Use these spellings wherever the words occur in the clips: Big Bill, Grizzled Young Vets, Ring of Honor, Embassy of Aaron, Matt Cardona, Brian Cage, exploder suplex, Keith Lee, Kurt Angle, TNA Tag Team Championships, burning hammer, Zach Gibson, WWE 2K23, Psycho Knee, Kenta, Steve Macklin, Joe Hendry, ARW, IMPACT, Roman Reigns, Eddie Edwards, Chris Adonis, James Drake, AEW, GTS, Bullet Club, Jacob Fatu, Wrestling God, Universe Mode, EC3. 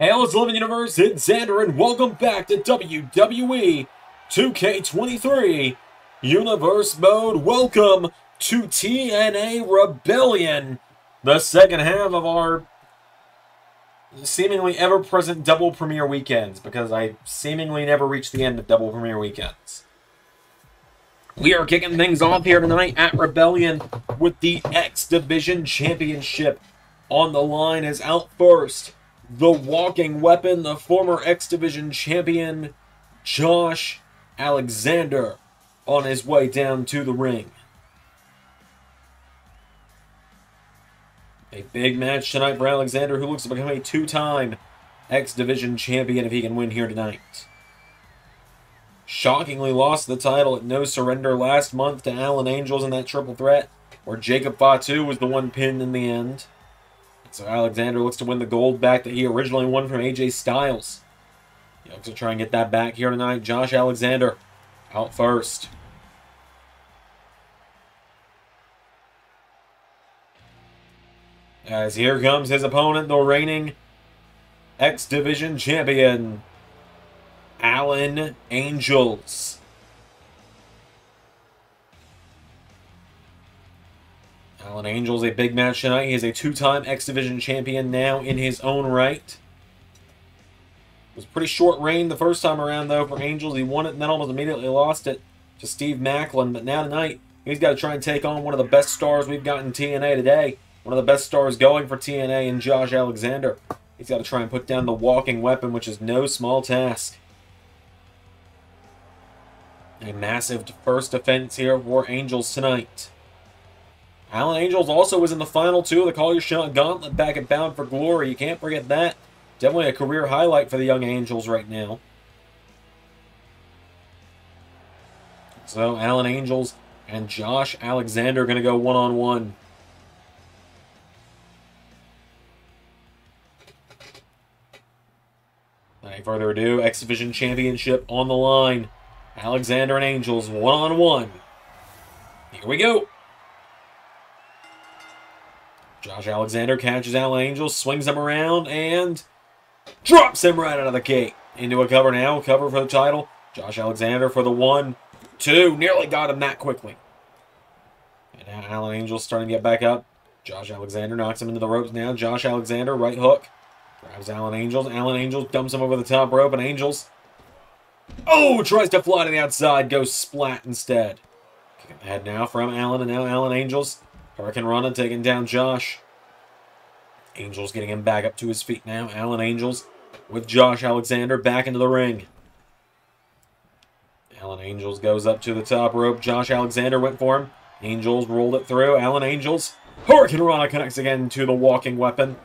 LS11 Universe, it's Xander, and welcome back to WWE 2K23 Universe Mode. Welcome to TNA Rebellion, the second half of our seemingly ever-present double premiere weekends, because I seemingly never reach the end of double premiere weekends. We are kicking things off here tonight at Rebellion with the X Division Championship. On the line is out first, the walking weapon, the former X Division champion, Josh Alexander, on his way down to the ring. A big match tonight for Alexander, who looks to become a two-time X Division champion if he can win here tonight. Shockingly lost the title at No Surrender last month to Alan Angels in that triple threat, where Jacob Fatu was the one pinned in the end. So Alexander looks to win the gold back that he originally won from AJ Styles. He looks to try and get that back here tonight. Josh Alexander out first. As here comes his opponent, the reigning X Division champion, Alan Angels. Alan Angels, a big match tonight. He is a two-time X Division champion now in his own right. It was a pretty short reign the first time around, though, for Angels. He won it and then almost immediately lost it to Steve Macklin. But now tonight, he's got to try and take on one of the best stars we've got in TNA today. One of the best stars going for TNA in Josh Alexander. He's got to try and put down the walking weapon, which is no small task. A massive first defense here for Angels tonight. Alan Angels also was in the final two of the Call Your Shot Gauntlet back at Bound for Glory. You can't forget that. Definitely a career highlight for the young Angels right now. So Alan Angels and Josh Alexander are going to go one-on-one. Without further ado, X Division Championship on the line. Alexander and Angels one-on-one. Here we go. Josh Alexander catches Alan Angels, swings him around, and drops him right out of the gate. Into a cover now, cover for the title. Josh Alexander for the 1, 2, nearly got him that quickly. And now Alan Angels starting to get back up. Josh Alexander knocks him into the ropes now. Josh Alexander, right hook, grabs Alan Angels. Alan Angels dumps him over the top rope, and Angels, oh, tries to fly to the outside, goes splat instead. Kicking the head now from Alan, and now Alan Angels. Hurricane Rana taking down Josh. Angels getting him back up to his feet now. Alan Angels with Josh Alexander back into the ring. Alan Angels goes up to the top rope. Josh Alexander went for him. Angels rolled it through. Alan Angels. Hurricane Rana connects again to the walking weapon.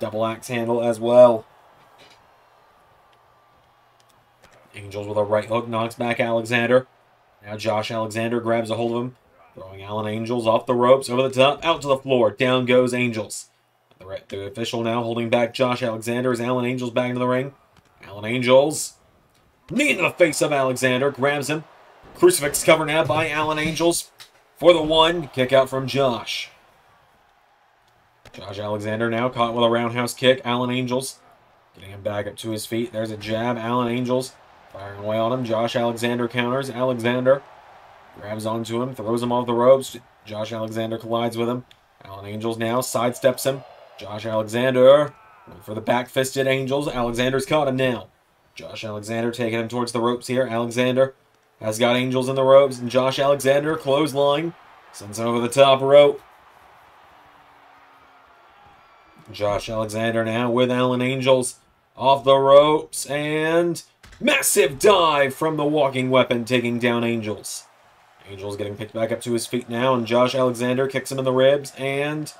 Double axe handle as well. Angels with a right hook knocks back Alexander. Now Josh Alexander grabs a hold of him. Throwing Alan Angels off the ropes, over the top, out to the floor. Down goes Angels. The official now holding back Josh Alexander as Alan Angels back into the ring. Alan Angels, knee into the face of Alexander, grabs him. Crucifix cover now by Alan Angels for the 1. Kick out from Josh. Josh Alexander now caught with a roundhouse kick. Alan Angels getting him back up to his feet. There's a jab. Alan Angels firing away on him. Josh Alexander counters. Alexander grabs onto him, throws him off the ropes. Josh Alexander collides with him. Alan Angels now sidesteps him. Josh Alexander for the back-fisted Angels. Alexander's caught him now. Josh Alexander taking him towards the ropes here. Alexander has got Angels in the ropes, and Josh Alexander, clothesline, sends him over the top rope. Josh Alexander now with Alan Angels off the ropes, and massive dive from the walking weapon taking down Angels. Angels getting picked back up to his feet now, and Josh Alexander kicks him in the ribs, and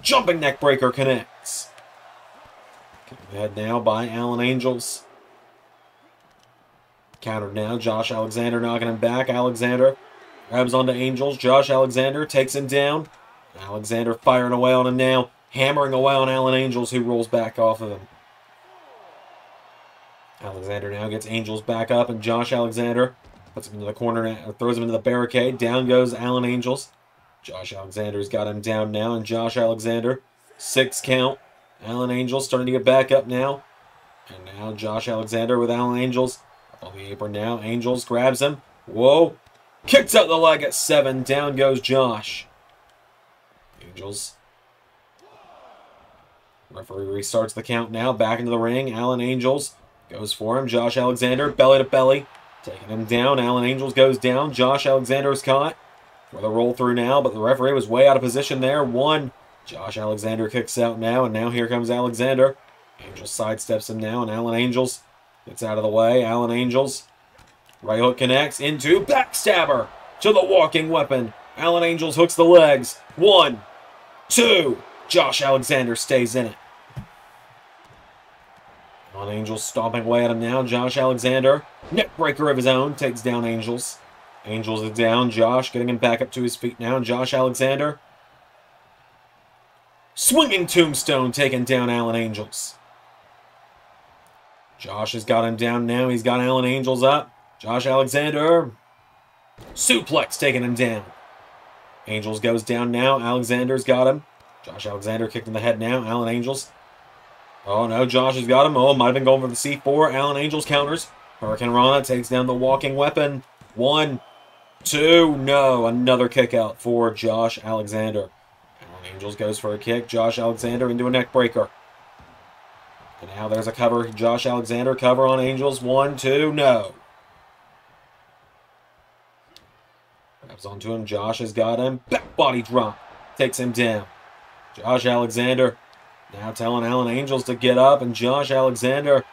jumping neck breaker connects. Kicked the head now by Alan Angels. Countered now, Josh Alexander knocking him back. Alexander grabs onto Angels. Josh Alexander takes him down. Alexander firing away on him now, hammering away on Alan Angels, who rolls back off of him. Alexander now gets Angels back up, and Josh Alexander puts him into the corner, throws him into the barricade. Down goes Alan Angels. Josh Alexander's got him down now, and Josh Alexander, 6 count. Alan Angels starting to get back up now. And now Josh Alexander with Alan Angels. On the apron now. Angels grabs him. Whoa. Kicks out the leg at 7. Down goes Josh. Angels. Referee restarts the count now. Back into the ring. Alan Angels goes for him. Josh Alexander, belly to belly. Taking him down. Alan Angels goes down. Josh Alexander is caught for the roll through now, but the referee was way out of position there. One. Josh Alexander kicks out now, and now here comes Alexander. Angels sidesteps him now, and Alan Angels gets out of the way. Alan Angels. Right hook connects into backstabber to the walking weapon. Alan Angels hooks the legs. 1, 2. Josh Alexander stays in it. Alan Angels stomping away at him now. Josh Alexander, neck breaker of his own, takes down Angels. Angels is down. Josh getting him back up to his feet now. Josh Alexander. Swinging tombstone taking down Alan Angels. Josh has got him down now. He's got Alan Angels up. Josh Alexander. Suplex taking him down. Angels goes down now. Alexander's got him. Josh Alexander kicked in the head now. Alan Angels. Oh, no. Josh has got him. Oh, might have been going for the C4. Alan Angels counters. Hurricane Rana takes down the walking weapon. 1, 2. No. Another kick out for Josh Alexander. Alan Angels goes for a kick. Josh Alexander into a neck breaker. And now there's a cover. Josh Alexander cover on Angels. 1, 2. No. Grabs onto him. Josh has got him. Back body drop. Takes him down. Josh Alexander now telling Alan Angels to get up, and Josh Alexander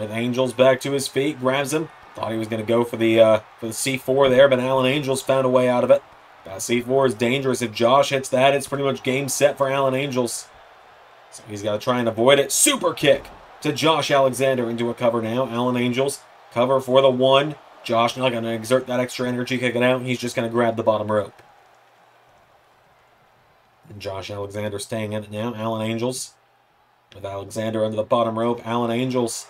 with Angels back to his feet, grabs him. Thought he was going to go for the C4 there, but Alan Angels found a way out of it. That C4 is dangerous. If Josh hits that, it's pretty much game set for Alan Angels. So he's got to try and avoid it. Super kick to Josh Alexander into a cover now. Alan Angels cover for the 1. Josh not going to exert that extra energy kicking out. He's just going to grab the bottom rope. And Josh Alexander staying in it now. Alan Angels with Alexander under the bottom rope. Alan Angels.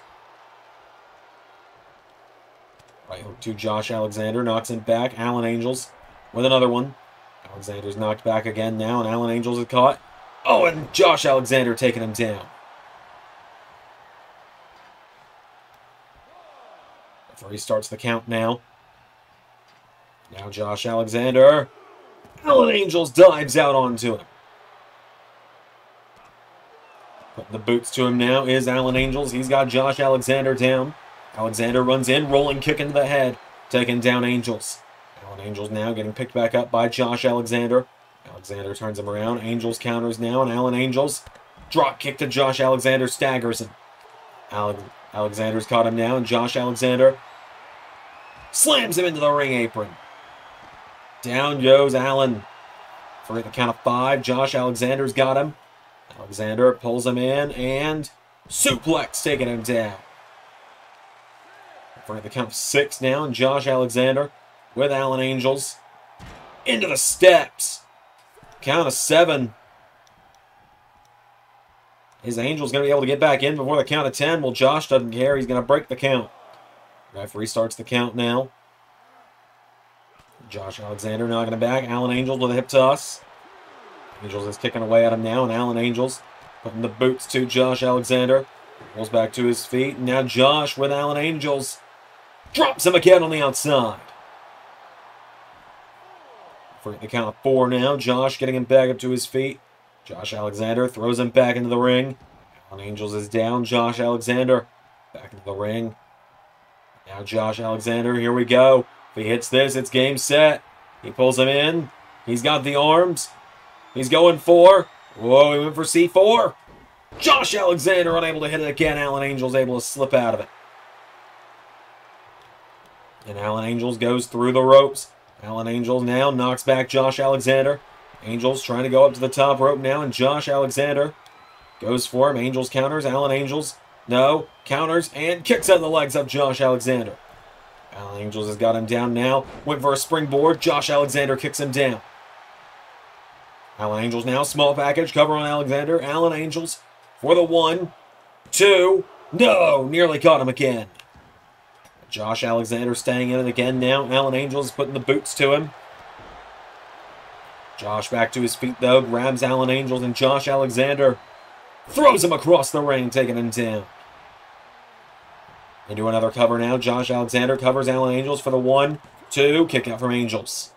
Right hook to Josh Alexander. Knocks him back. Alan Angels with another 1. Alexander's knocked back again now, and Alan Angels is caught. Oh, and Josh Alexander taking him down. Referee starts the count now. Now Josh Alexander. Alan Angels dives out onto him. Putting the boots to him now is Alan Angels. He's got Josh Alexander down. Alexander runs in, rolling kick into the head, taking down Angels. Alan Angels now getting picked back up by Josh Alexander. Alexander turns him around. Angels counters now, and Alan Angels drop kick to Josh Alexander, staggers him. Alexander's caught him now, and Josh Alexander slams him into the ring apron. Down goes Alan. For the count of 5, Josh Alexander's got him. Alexander pulls him in, and suplex taking him down. For the count of 6 now, and Josh Alexander with Alan Angels into the steps. Count of 7. His Angels going to be able to get back in before the count of 10. Well, Josh doesn't care. He's going to break the count. Referee starts the count now. Josh Alexander knocking him back. Alan Angels with a hip toss. Angels is kicking away at him now, and Alan Angels putting the boots to Josh Alexander. Rolls back to his feet. And now Josh with Alan Angels drops him again on the outside. For the count of 4 now. Josh getting him back up to his feet. Josh Alexander throws him back into the ring. Alan Angels is down. Josh Alexander back into the ring. Now Josh Alexander. Here we go. If he hits this, it's game set. He pulls him in. He's got the arms. He's going for. Whoa, he went for C4. Josh Alexander unable to hit it again. Alan Angels able to slip out of it. And Alan Angels goes through the ropes. Alan Angels now knocks back Josh Alexander. Angels trying to go up to the top rope now, and Josh Alexander goes for him. Angels counters. Alan Angels, no, counters and kicks out the legs of Josh Alexander. Alan Angels has got him down now. Went for a springboard. Josh Alexander kicks him down. Alan Angels now. Small package. Cover on Alexander. Alan Angels for the 1, 2. No! Nearly caught him again. Josh Alexander staying in it again now. Alan Angels putting the boots to him. Josh back to his feet though. Grabs Alan Angels, and Josh Alexander throws him across the ring, taking him down. Into another cover now. Josh Alexander covers Alan Angels for the 1-2. Kick out from Angels.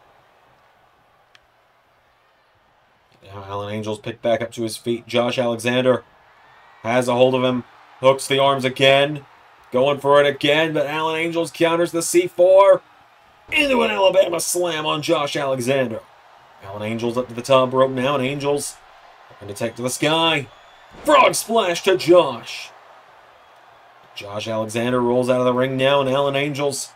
Now Alan Angels picked back up to his feet. Josh Alexander has a hold of him. Hooks the arms again. Going for it again, but Alan Angels counters the C4. Into an Alabama slam on Josh Alexander. Alan Angels up to the top rope now, and Angels going to take to the sky. Frog splash to Josh. Josh Alexander rolls out of the ring now, and Alan Angels.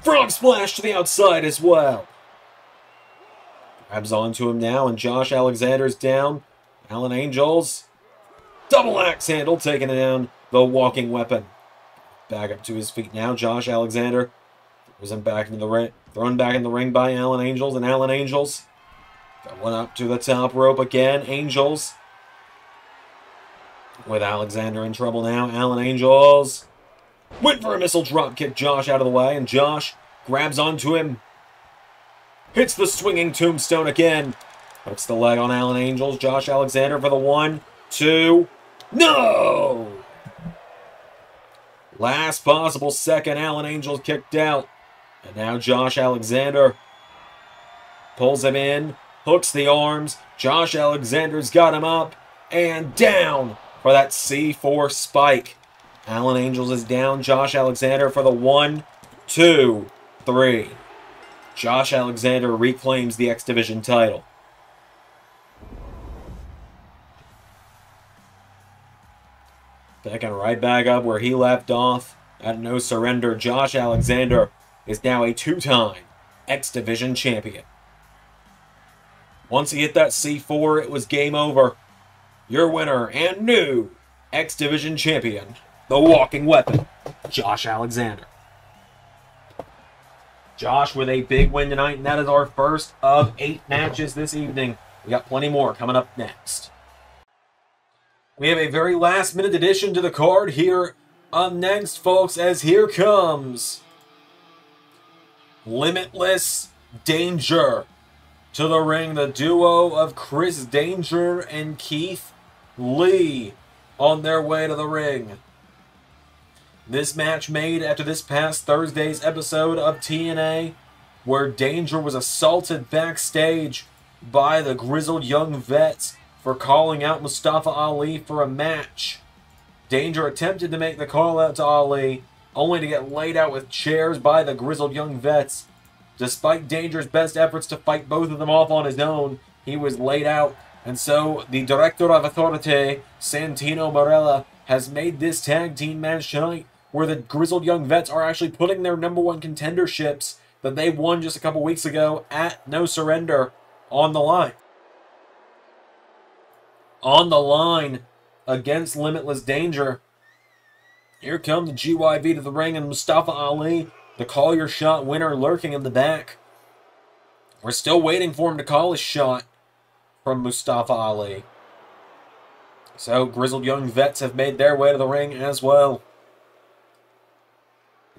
Frog splash to the outside as well. Grabs onto him now, and Josh Alexander's down. Alan Angels. Double axe handle taking down the walking weapon. Back up to his feet now. Josh Alexander was thrown back in the ring by Alan Angels, and Alan Angels got one up to the top rope again. Angels with Alexander in trouble now. Alan Angels went for a missile drop kick. Josh out of the way, and Josh grabs onto him. Hits the swinging tombstone again. Puts the leg on Alan Angels. Josh Alexander for the 1-2. No! Last possible second, Alan Angels kicked out. And now Josh Alexander pulls him in, hooks the arms. Josh Alexander's got him up and down for that C4 spike. Alan Angels is down. Josh Alexander for the 1-2-3. Josh Alexander reclaims the X Division title. Picking right back up where he left off at No Surrender. Josh Alexander is now a two-time X Division champion. Once he hit that C4, it was game over. Your winner and new X Division champion, the walking weapon, Josh Alexander. Josh with a big win tonight, and that is our first of 8 matches this evening. We got plenty more coming up next. We have a very last-minute addition to the card here up next, folks, as here comes Limitless Danger to the ring. The duo of Chris Danger and Keith Lee on their way to the ring. This match made after this past Thursday's episode of TNA, where Danger was assaulted backstage by the Grizzled Young Vets for calling out Mustafa Ali for a match. Danger attempted to make the call out to Ali, only to get laid out with chairs by the Grizzled Young Vets. Despite Danger's best efforts to fight both of them off on his own, he was laid out, and so the Director of Authority, Santino Marella, has made this tag team match tonight, where the Grizzled Young Vets are actually putting their #1 contenderships that they won just a couple weeks ago at No Surrender on the line. On the line against Limitless Danger. Here come the GYV to the ring, and Mustafa Ali, the call your shot winner, lurking in the back. We're still waiting for him to call his shot from Mustafa Ali. So Grizzled Young Vets have made their way to the ring as well.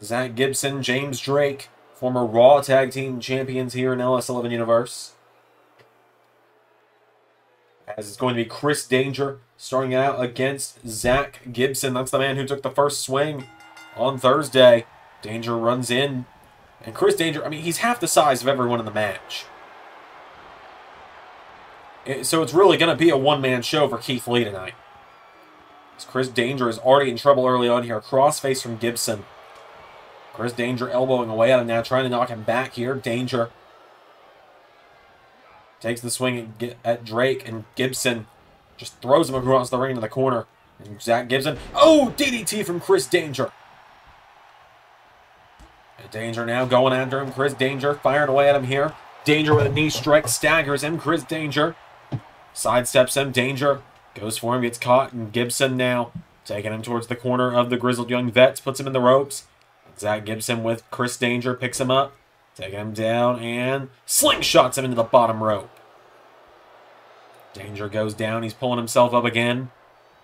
Zach Gibson, James Drake, former Raw Tag Team Champions here in LS11 Universe. As it's going to be Chris Danger starting out against Zach Gibson. That's the man who took the first swing on Thursday. Danger runs in. And Chris Danger, I mean, he's half the size of everyone in the match. So it's really going to be a one-man show for Keith Lee tonight. As Chris Danger is already in trouble early on here. Crossface from Gibson. Chris Danger elbowing away at him now, trying to knock him back here. Danger takes the swing at Drake, and Gibson just throws him across the ring to the corner. And Zach Gibson, oh, DDT from Chris Danger. And Danger now going after him. Chris Danger firing away at him here. Danger with a knee strike, staggers him. Chris Danger sidesteps him. Danger goes for him, gets caught, and Gibson now taking him towards the corner of the Grizzled Young Vets, puts him in the ropes. And Zach Gibson with Chris Danger picks him up. Taking him down and slingshots him into the bottom rope. Danger goes down. He's pulling himself up again.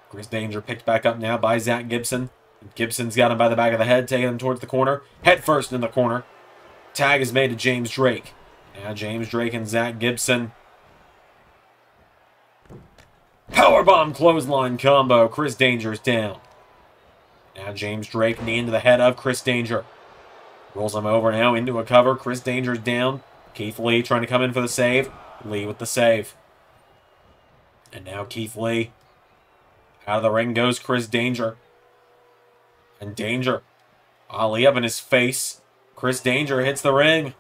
Chris Danger picked back up now by Zach Gibson. Gibson's got him by the back of the head, taking him towards the corner. Head first in the corner. Tag is made to James Drake. Now James Drake and Zach Gibson. Powerbomb clothesline combo. Chris Danger's down. Now James Drake, knee into the head of Chris Danger. Rolls him over now into a cover. Chris Danger's down. Keith Lee trying to come in for the save. Lee with the save. And now Keith Lee. Out of the ring goes Chris Danger. And Danger. Ali up in his face. Chris Danger hits the ring.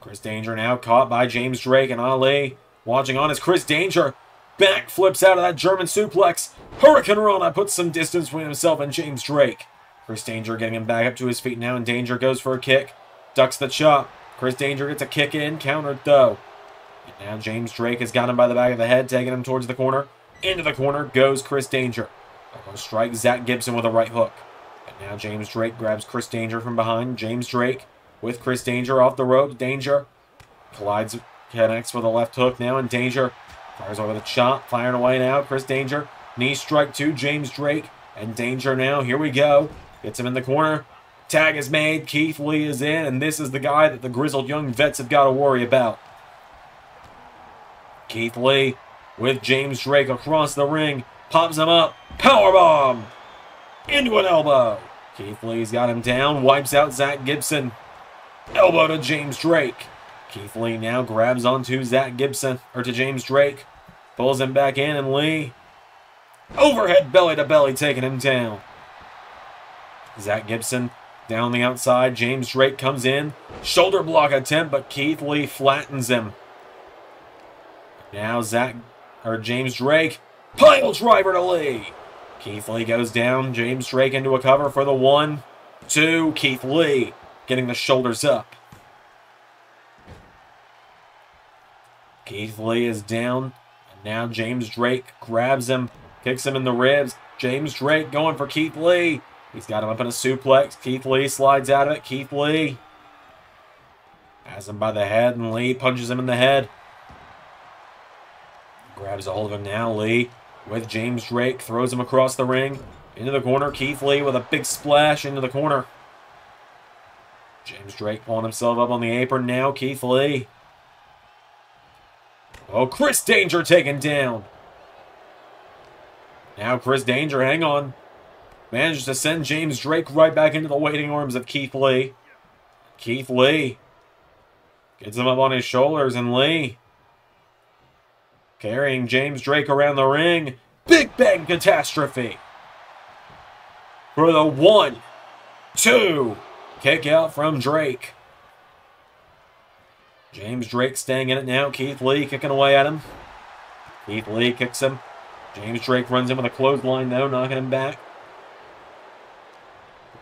Chris Danger now caught by James Drake, and Ali watching on as Chris Danger backflips out of that German suplex. Hurricane Rana puts some distance between himself and James Drake. Chris Danger getting him back up to his feet now, and Danger goes for a kick. Ducks the chop. Chris Danger gets a kick in, countered though. And now James Drake has got him by the back of the head, taking him towards the corner. Into the corner goes Chris Danger. Elbow strike, Zach Gibson with a right hook. And now James Drake grabs Chris Danger from behind. James Drake with Chris Danger off the rope. Danger collides, connects with a left hook now, and Danger fires over the chop, firing away now. Chris Danger, knee strike to James Drake, and Danger now, here we go. Gets him in the corner. Tag is made. Keith Lee is in, and this is the guy that the Grizzled Young Vets have got to worry about. Keith Lee with James Drake across the ring. Pops him up. Powerbomb! Into an elbow. Keith Lee's got him down. Wipes out Zach Gibson. Elbow to James Drake. Keith Lee now grabs onto Zach Gibson, or to James Drake. Pulls him back in, and Lee overhead belly to belly, taking him down. Zach Gibson down the outside. James Drake comes in. Shoulder block attempt, but Keith Lee flattens him. Now James Drake, pile driver to Lee. Keith Lee goes down. James Drake into a cover for the 1, 2. Keith Lee getting the shoulders up. Keith Lee is down. And now James Drake grabs him, kicks him in the ribs. James Drake going for Keith Lee. He's got him up in a suplex. Keith Lee slides out of it. Keith Lee has him by the head, and Lee punches him in the head. Grabs a hold of him now. Lee with James Drake throws him across the ring. Into the corner. Keith Lee with a big splash into the corner. James Drake pulling himself up on the apron now. Keith Lee. Oh, Chris Danger taken down. Now Chris Danger, hang on. Manages to send James Drake right back into the waiting arms of Keith Lee. Keith Lee gets him up on his shoulders, and Lee carrying James Drake around the ring. Big Bang Catastrophe for the 1, 2. Kick out from Drake. James Drake staying in it now. Keith Lee kicking away at him. Keith Lee kicks him. James Drake runs in with a clothesline though, knocking him back.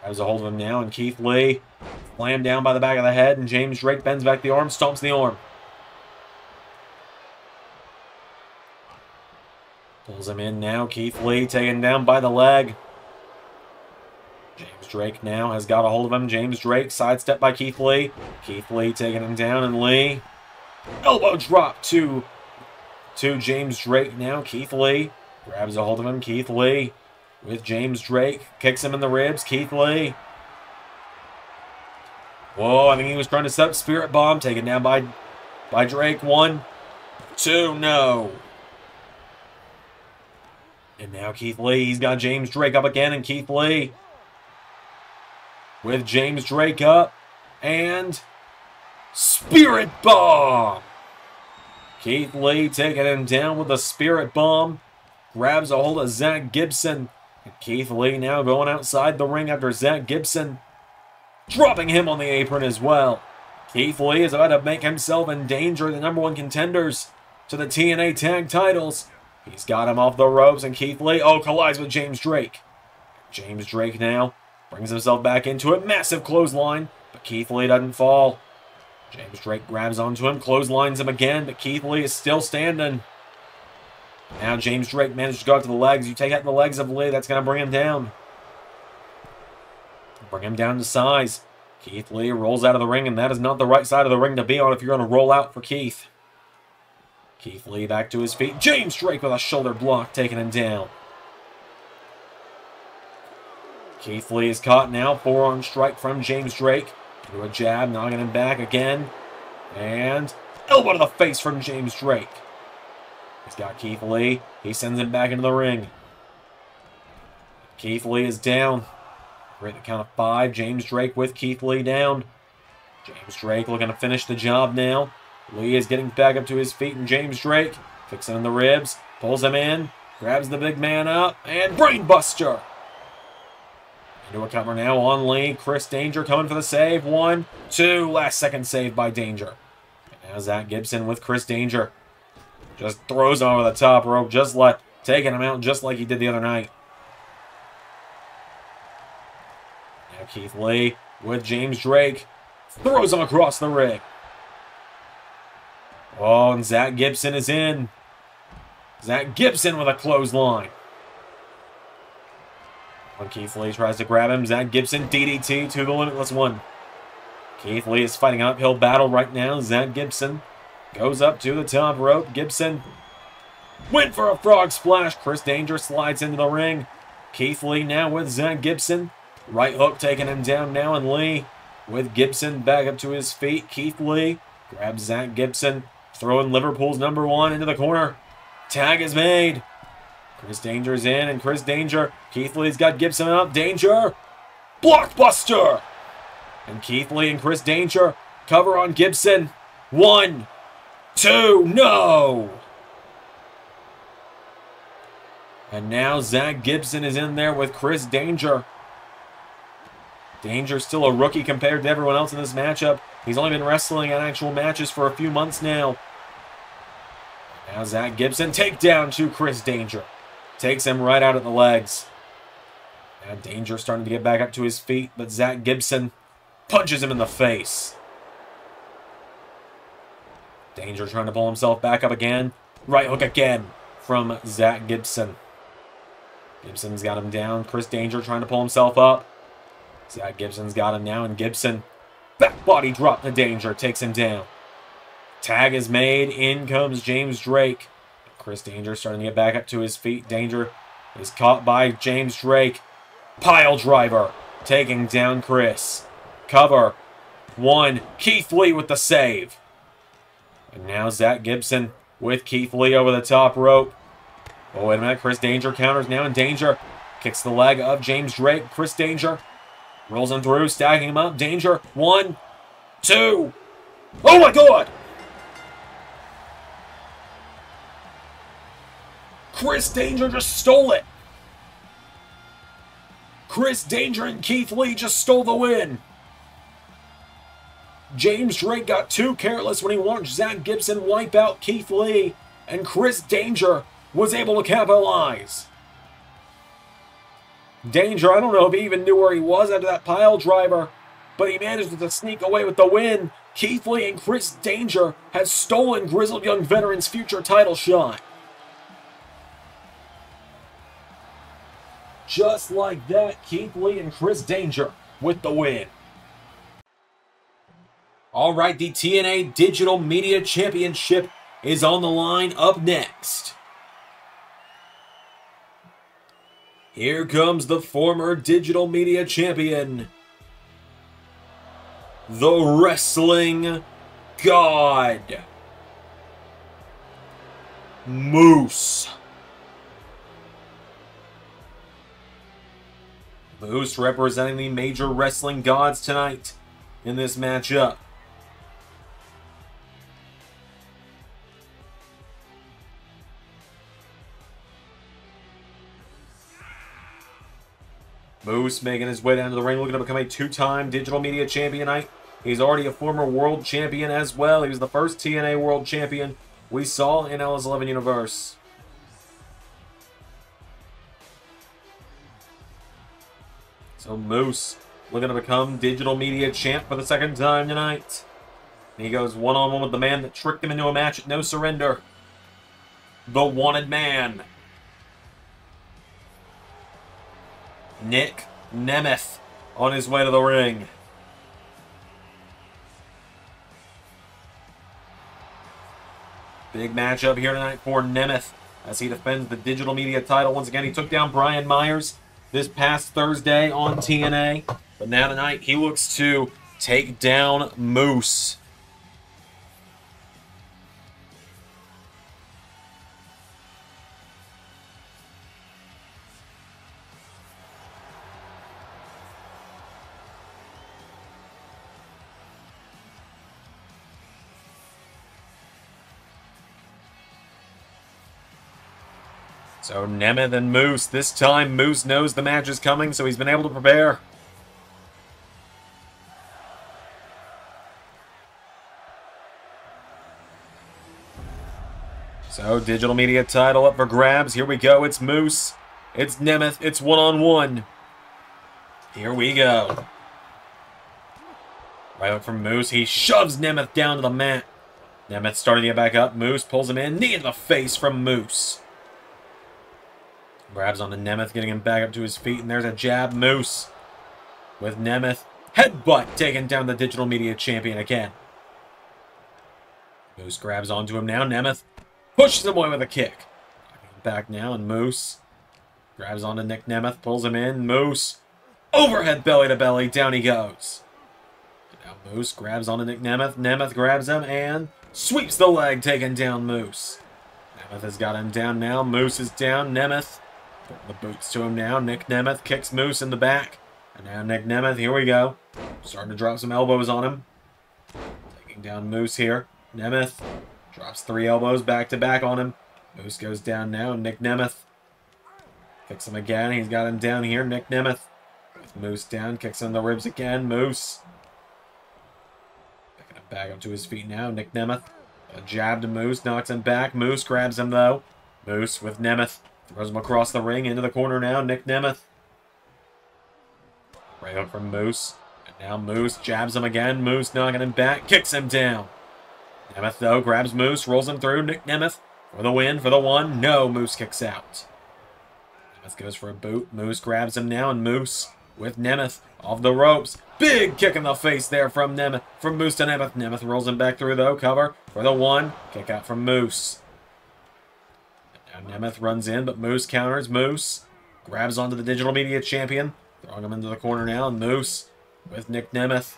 Grabs a hold of him now, and Keith Lee slammed down by the back of the head, and James Drake bends back the arm, stomps the arm. Pulls him in now. Keith Lee taken down by the leg. James Drake now has got a hold of him. James Drake sidestepped by Keith Lee. Keith Lee taking him down, and Lee elbow drop to James Drake now. Keith Lee grabs a hold of him. Keith Lee with James Drake, kicks him in the ribs. Keith Lee. Whoa, I think he was trying to set up Spirit Bomb. Taken down by Drake. 1, 2, no. And now Keith Lee, he's got James Drake up again, and Keith Lee with James Drake up, and Spirit Bomb. Keith Lee taking him down with a Spirit Bomb. Grabs a hold of Zach Gibson. And Keith Lee now going outside the ring after Zach Gibson. Dropping him on the apron as well. Keith Lee is about to make himself in danger. The number 1 contenders to the TNA tag titles. He's got him off the ropes. And Keith Lee, oh, collides with James Drake. James Drake now brings himself back into it. Massive clothesline. But Keith Lee doesn't fall. James Drake grabs onto him. Clotheslines him again. But Keith Lee is still standing. Now James Drake managed to go up to the legs. You take out the legs of Lee, that's going to bring him down. Bring him down to size. Keith Lee rolls out of the ring, and that is not the right side of the ring to be on if you're going to roll out for Keith. Keith Lee back to his feet. James Drake with a shoulder block, taking him down. Keith Lee is caught now. Forearm strike from James Drake. Do a jab, knocking him back again. And elbow to the face from James Drake. He's got Keith Lee. He sends him back into the ring. Keith Lee is down. We're at the count of five. James Drake with Keith Lee down. James Drake looking to finish the job now. Lee is getting back up to his feet, and James Drake fixing in the ribs, pulls him in, grabs the big man up, and brainbuster. Into a cover now on Lee. Chris Danger coming for the save. 1, 2. Last second save by Danger. And now Zach Gibson with Chris Danger. Just throws him over the top rope, just like taking him out just like he did the other night. Now Keith Lee with James Drake. Throws him across the ring. Oh, and Zach Gibson is in. Zach Gibson with a clothesline. When Keith Lee tries to grab him, Zach Gibson DDT to the Limitless One. Keith Lee is fighting an uphill battle right now. Zach Gibson goes up to the top rope. Gibson went for a frog splash. Chris Danger slides into the ring. Keith Lee now with Zach Gibson. Right hook taking him down now, and Lee with Gibson back up to his feet. Keith Lee grabs Zach Gibson, throwing Liverpool's number one into the corner. Tag is made. Chris Danger's in, and Chris Danger. Keith Lee's got Gibson up. Danger. Blockbuster. And Keith Lee and Chris Danger cover on Gibson. 1, 2, no. And now Zach Gibson is in there with Chris Danger. Danger's still a rookie compared to everyone else in this matchup. He's only been wrestling at actual matches for a few months now. Now Zach Gibson, takedown to Chris Danger. Takes him right out of the legs. Now Danger starting to get back up to his feet, but Zach Gibson punches him in the face. Danger trying to pull himself back up again. Right hook again from Zach Gibson. Gibson's got him down. Chris Danger trying to pull himself up. Zach Gibson's got him now, and Gibson, back body drop to Danger, takes him down. Tag is made. In comes James Drake. Chris Danger starting to get back up to his feet. Danger is caught by James Drake. Pile driver taking down Chris. Cover. 1. Keith Lee with the save. And now Zach Gibson with Keith Lee over the top rope. Oh, wait a minute. Chris Danger counters now, and Danger kicks the leg of James Drake. Chris Danger rolls him through, stacking him up. Danger. 1, 2. Oh, my God. Chris Danger just stole it. Chris Danger and Keith Lee just stole the win. James Drake got too careless when he watched Zach Gibson wipe out Keith Lee, and Chris Danger was able to capitalize. Danger, I don't know if he even knew where he was after that pile driver, but he managed to sneak away with the win. Keith Lee and Chris Danger has stolen Grizzled Young Veterans' future title shot. Just like that, Keith Lee and Chris Danger with the win. All right, the TNA Digital Media Championship is on the line up next. Here comes the former Digital Media Champion, the Wrestling God, Moose. Moose representing the major wrestling gods tonight in this matchup. Moose making his way down to the ring, looking to become a two-time Digital Media Champion tonight. He's already a former World Champion as well. He was the first TNA World Champion we saw in LS11 Universe. So Moose looking to become Digital Media Champ for the second time tonight. And he goes one-on-one with the man that tricked him into a match at No Surrender. The Wanted Man, Nick Nemeth, on his way to the ring. Big matchup here tonight for Nemeth as he defends the Digital Media title. Once again, he took down Brian Myers this past Thursday on TNA, but now tonight he looks to take down Moose. So Nemeth and Moose. This time Moose knows the match is coming, so he's been able to prepare. So digital media title up for grabs. Here we go. It's Moose. It's Nemeth. It's one-on-one. Here we go. Right hook from Moose. He shoves Nemeth down to the mat. Nemeth starting to get back up. Moose pulls him in. Knee in the face from Moose. Grabs onto Nemeth, getting him back up to his feet. And there's a jab. Moose with Nemeth. Headbutt taking down the digital media champion again. Moose grabs onto him now. Nemeth pushes him away with a kick. Back now, and Moose grabs onto Nick Nemeth. Pulls him in. Moose overhead belly to belly. Down he goes. Now Moose grabs onto Nick Nemeth. Nemeth grabs him and sweeps the leg, taking down Moose. Nemeth has got him down now. Moose is down. Nemeth putting the boots to him now. Nick Nemeth kicks Moose in the back. And now Nick Nemeth, here we go. Starting to drop some elbows on him. Taking down Moose here. Nemeth drops three elbows back to back on him. Moose goes down now. Nick Nemeth kicks him again. He's got him down here. Nick Nemeth with Moose down. Kicks him in the ribs again. Moose back up to his feet now. Nick Nemeth. A jab to Moose. Knocks him back. Moose grabs him, though. Moose with Nemeth. Throws him across the ring. Into the corner now. Nick Nemeth. Right up from Moose. And now Moose jabs him again. Moose knocking him back. Kicks him down. Nemeth, though, grabs Moose. Rolls him through. Nick Nemeth for the win. For the one. No. Moose kicks out. Nemeth goes for a boot. Moose grabs him now. And Moose with Nemeth off the ropes. Big kick in the face there from Nemeth. From Moose to Nemeth. Nemeth rolls him back through, though. Cover for the one. Kick out from Moose. And now Nemeth runs in, but Moose counters. Moose grabs onto the digital media champion. Throwing him into the corner now. Moose with Nick Nemeth.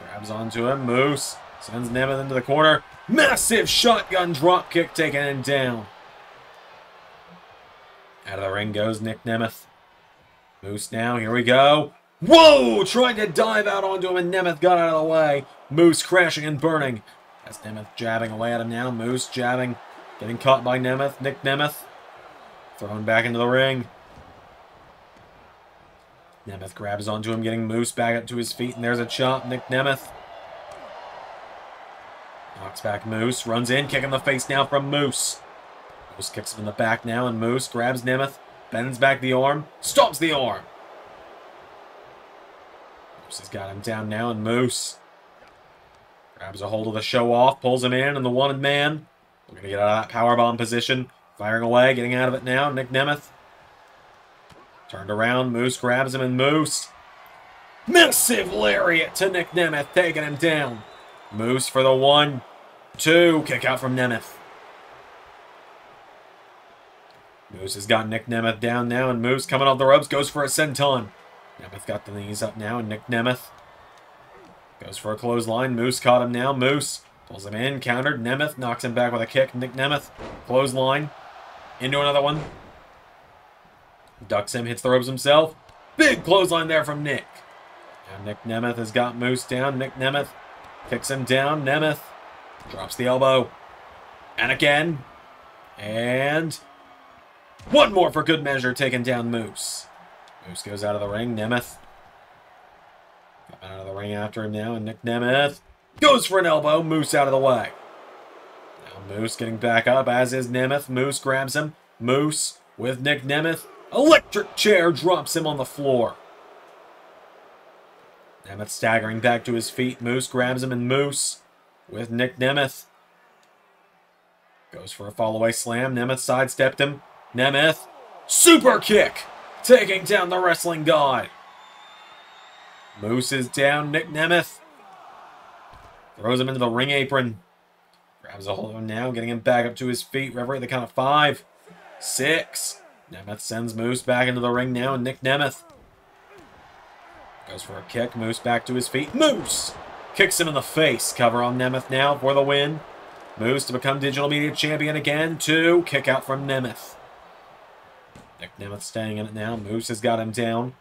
Grabs onto him. Moose sends Nemeth into the corner. Massive shotgun drop kick taking him down. Out of the ring goes Nick Nemeth. Moose now, here we go. Whoa! Trying to dive out onto him, and Nemeth got out of the way. Moose crashing and burning. That's Nemeth jabbing away at him now. Moose jabbing. Getting caught by Nemeth. Nick Nemeth thrown back into the ring. Nemeth grabs onto him, getting Moose back up to his feet, and there's a chop. Nick Nemeth knocks back Moose. Runs in, kick in the face now from Moose. Moose kicks him in the back now, and Moose grabs Nemeth. Bends back the arm. Stomps the arm. Moose has got him down now, and Moose grabs a hold of the show-off, pulls him in, and the wanted man. We're going to get out of that powerbomb position. Firing away, getting out of it now. Nick Nemeth turned around. Moose grabs him, and Moose. Massive lariat to Nick Nemeth, taking him down. Moose for the 1-2. Kick out from Nemeth. Moose has got Nick Nemeth down now, and Moose coming off the ropes goes for a senton. Nemeth got the knees up now, and Nick Nemeth goes for a clothesline. Moose caught him now. Moose pulls him in, countered. Nemeth knocks him back with a kick. Nick Nemeth, clothesline, into another one. Ducks him, hits the ropes himself. Big clothesline there from Nick. Now Nick Nemeth has got Moose down. Nick Nemeth kicks him down. Nemeth drops the elbow. And again. And one more for good measure, taking down Moose. Moose goes out of the ring. Nemeth coming out of the ring after him now, and Nick Nemeth goes for an elbow. Moose out of the way. Now Moose getting back up, as is Nemeth. Moose grabs him. Moose with Nick Nemeth. Electric chair drops him on the floor. Nemeth staggering back to his feet. Moose grabs him, and Moose with Nick Nemeth goes for a fall-away slam. Nemeth sidestepped him. Nemeth, super kick, taking down the wrestling god. Moose is down. Nick Nemeth throws him into the ring apron. Grabs a hold of him now, getting him back up to his feet. Referee at the count of 5, 6. Nemeth sends Moose back into the ring now, and Nick Nemeth goes for a kick. Moose back to his feet. Moose kicks him in the face. Cover on Nemeth now for the win. Moose to become digital media champion again. 2, kick out from Nemeth. Nick Nemeth staying in it now. Moose has got him down.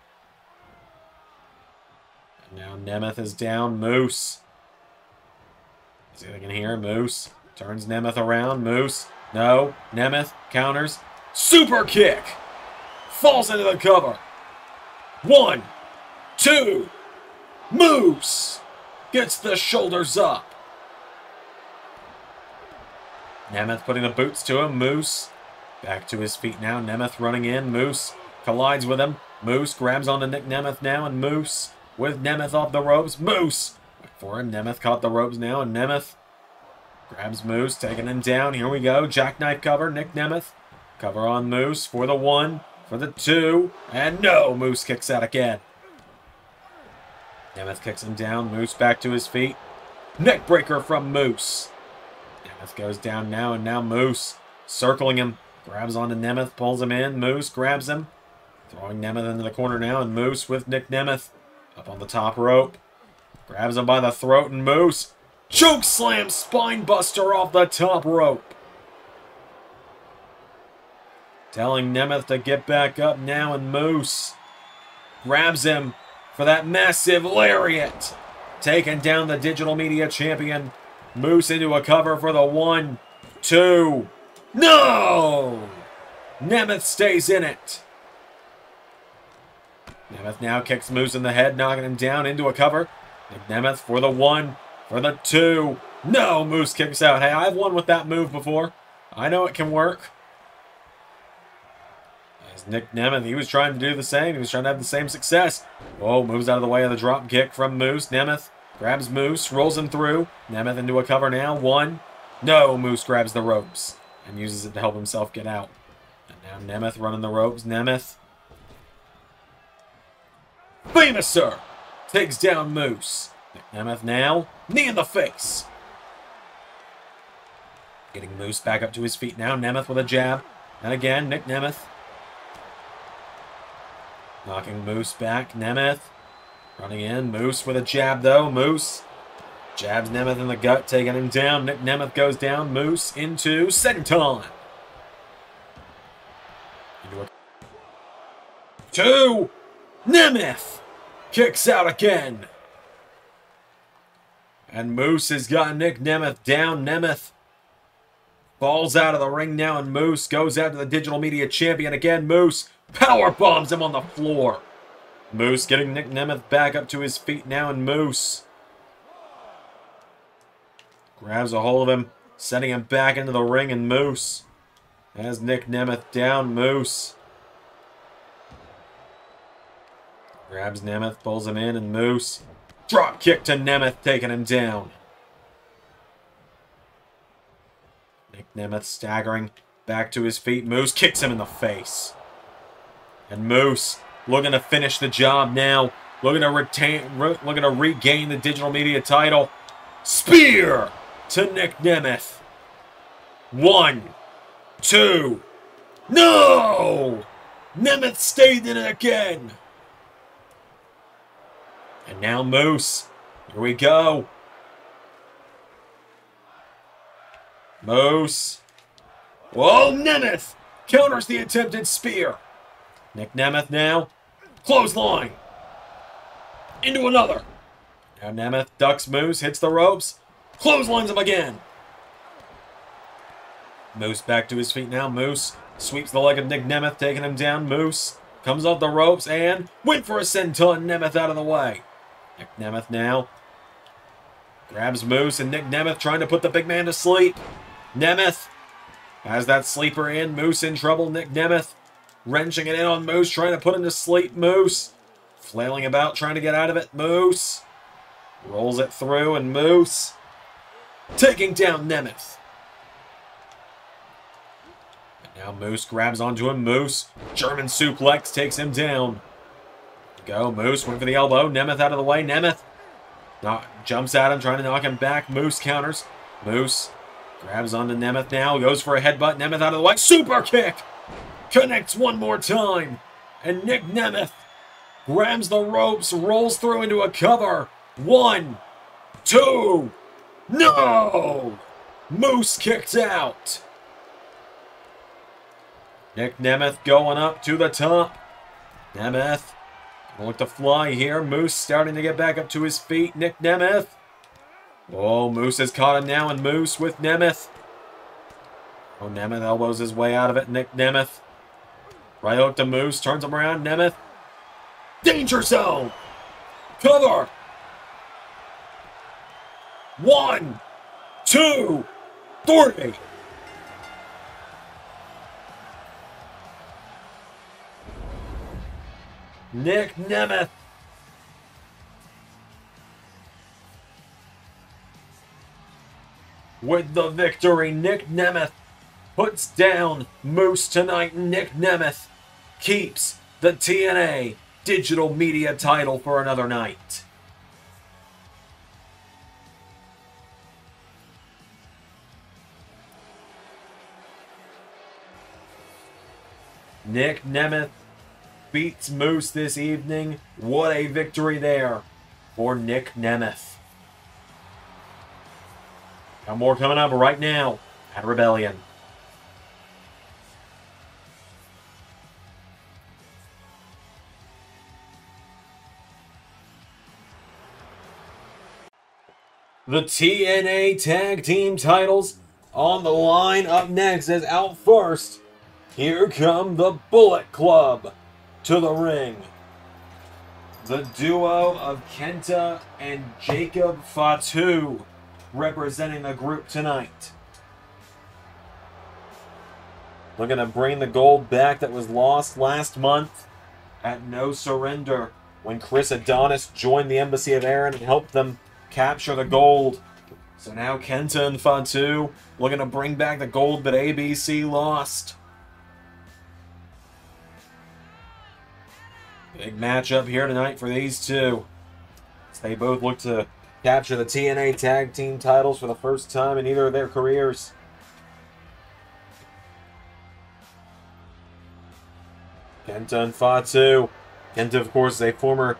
And now Nemeth is down. Moose. See if they can hear. Moose turns Nemeth around. Moose. No. Nemeth counters. Super kick. Falls into the cover. 1, 2. Moose. Gets the shoulders up. Nemeth putting the boots to him. Moose back to his feet now. Nemeth running in. Moose collides with him. Moose grabs onto Nick Nemeth now, and Moose with Nemeth off the ropes. Moose for him. Nemeth caught the ropes now, and Nemeth grabs Moose, taking him down. Here we go. Jackknife cover. Nick Nemeth. Cover on Moose for the 1, for the 2, and no! Moose kicks out again. Nemeth kicks him down. Moose back to his feet. Neck breaker from Moose. Nemeth goes down now, and now Moose circling him. Grabs onto Nemeth, pulls him in. Moose grabs him. Throwing Nemeth into the corner now, and Moose with Nick Nemeth up on the top rope. Grabs him by the throat, and Moose choke slam spine buster off the top rope. Telling Nemeth to get back up now, and Moose grabs him for that massive lariat. Taking down the digital media champion. Moose into a cover for the 1, 2. No! Nemeth stays in it. Nemeth now kicks Moose in the head, knocking him down into a cover. Nick Nemeth for the 1, for the 2. No! Moose kicks out. Hey, I've won with that move before. I know it can work. Nick Nemeth, he was trying to do the same. He was trying to have the same success. Whoa, moves out of the way of the drop kick from Moose. Nemeth grabs Moose, rolls him through. Nemeth into a cover now. 1. No, Moose grabs the ropes and uses it to help himself get out. And now Nemeth running the ropes. Nemeth. Famouser takes down Moose. Nick Nemeth now. Knee in the face. Getting Moose back up to his feet now. Nemeth with a jab. And again, Nick Nemeth. Knocking Moose back. Nemeth running in. Moose with a jab, though. Moose jabs Nemeth in the gut, taking him down. Nick Nemeth goes down. Moose into senton. Into a 2. Nemeth kicks out again. And Moose has got Nick Nemeth down. Nemeth falls out of the ring now, and Moose goes out to the digital media champion again. Moose power bombs him on the floor. Moose getting Nick Nemeth back up to his feet now, and Moose grabs a hold of him, sending him back into the ring, and Moose has Nick Nemeth down. Moose grabs Nemeth, pulls him in, and Moose drop kick to Nemeth, taking him down. Nick Nemeth staggering back to his feet. Moose kicks him in the face. And Moose looking to finish the job now. Looking to regain the digital media title. Spear to Nick Nemeth. 1, 2. No! Nemeth stayed in it again. And now Moose. Here we go. Moose. Oh, Nemeth counters the attempted spear. Nick Nemeth now, clothesline, into another. Now Nemeth ducks Moose, hits the ropes, clotheslines him again. Moose back to his feet now. Moose sweeps the leg of Nick Nemeth, taking him down. Moose comes off the ropes and went for a senton. Nemeth out of the way. Nick Nemeth now grabs Moose, and Nick Nemeth trying to put the big man to sleep. Nemeth has that sleeper in. Moose in trouble. Nick Nemeth wrenching it in on Moose, trying to put him to sleep. Moose flailing about, trying to get out of it. Moose rolls it through, and Moose taking down Nemeth. And now Moose grabs onto him. Moose, German suplex, takes him down. Go, Moose went for the elbow. Nemeth out of the way. Nemeth jumps at him, trying to knock him back. Moose counters. Moose grabs onto Nemeth now, goes for a headbutt. Nemeth out of the way. Super kick! Connects one more time, and Nick Nemeth grabs the ropes, rolls through into a cover. 1, 2, no! Moose kicked out. Nick Nemeth going up to the top. Nemeth gonna look to fly here. Moose starting to get back up to his feet. Nick Nemeth. Oh, Moose has caught him now, and Moose with Nemeth. Oh, Nemeth elbows his way out of it. Nick Nemeth Right hook to Moose, turns him around, Nemeth. Danger zone! Cover! 1, 2, 3! Nick Nemeth. With the victory, Nick Nemeth puts down Moose tonight. Nick Nemeth keeps the TNA Digital Media title for another night. Nick Nemeth beats Moose this evening. What a victory there for Nick Nemeth. Got more coming up right now at Rebellion. The TNA Tag Team titles on the line. Up next is out first. Here come the Bullet Club to the ring. The duo of Kenta and Jacob Fatu representing the group tonight. Looking to bring the gold back that was lost last month at No Surrender when Chris Adonis joined the Embassy of Aaron and helped them capture the gold. So now Kenta and Fatu looking to bring back the gold that ABC lost. Big matchup here tonight for these two. They both look to capture the TNA Tag Team titles for the first time in either of their careers. Kenta and Fatu. Kenta, of course, is a former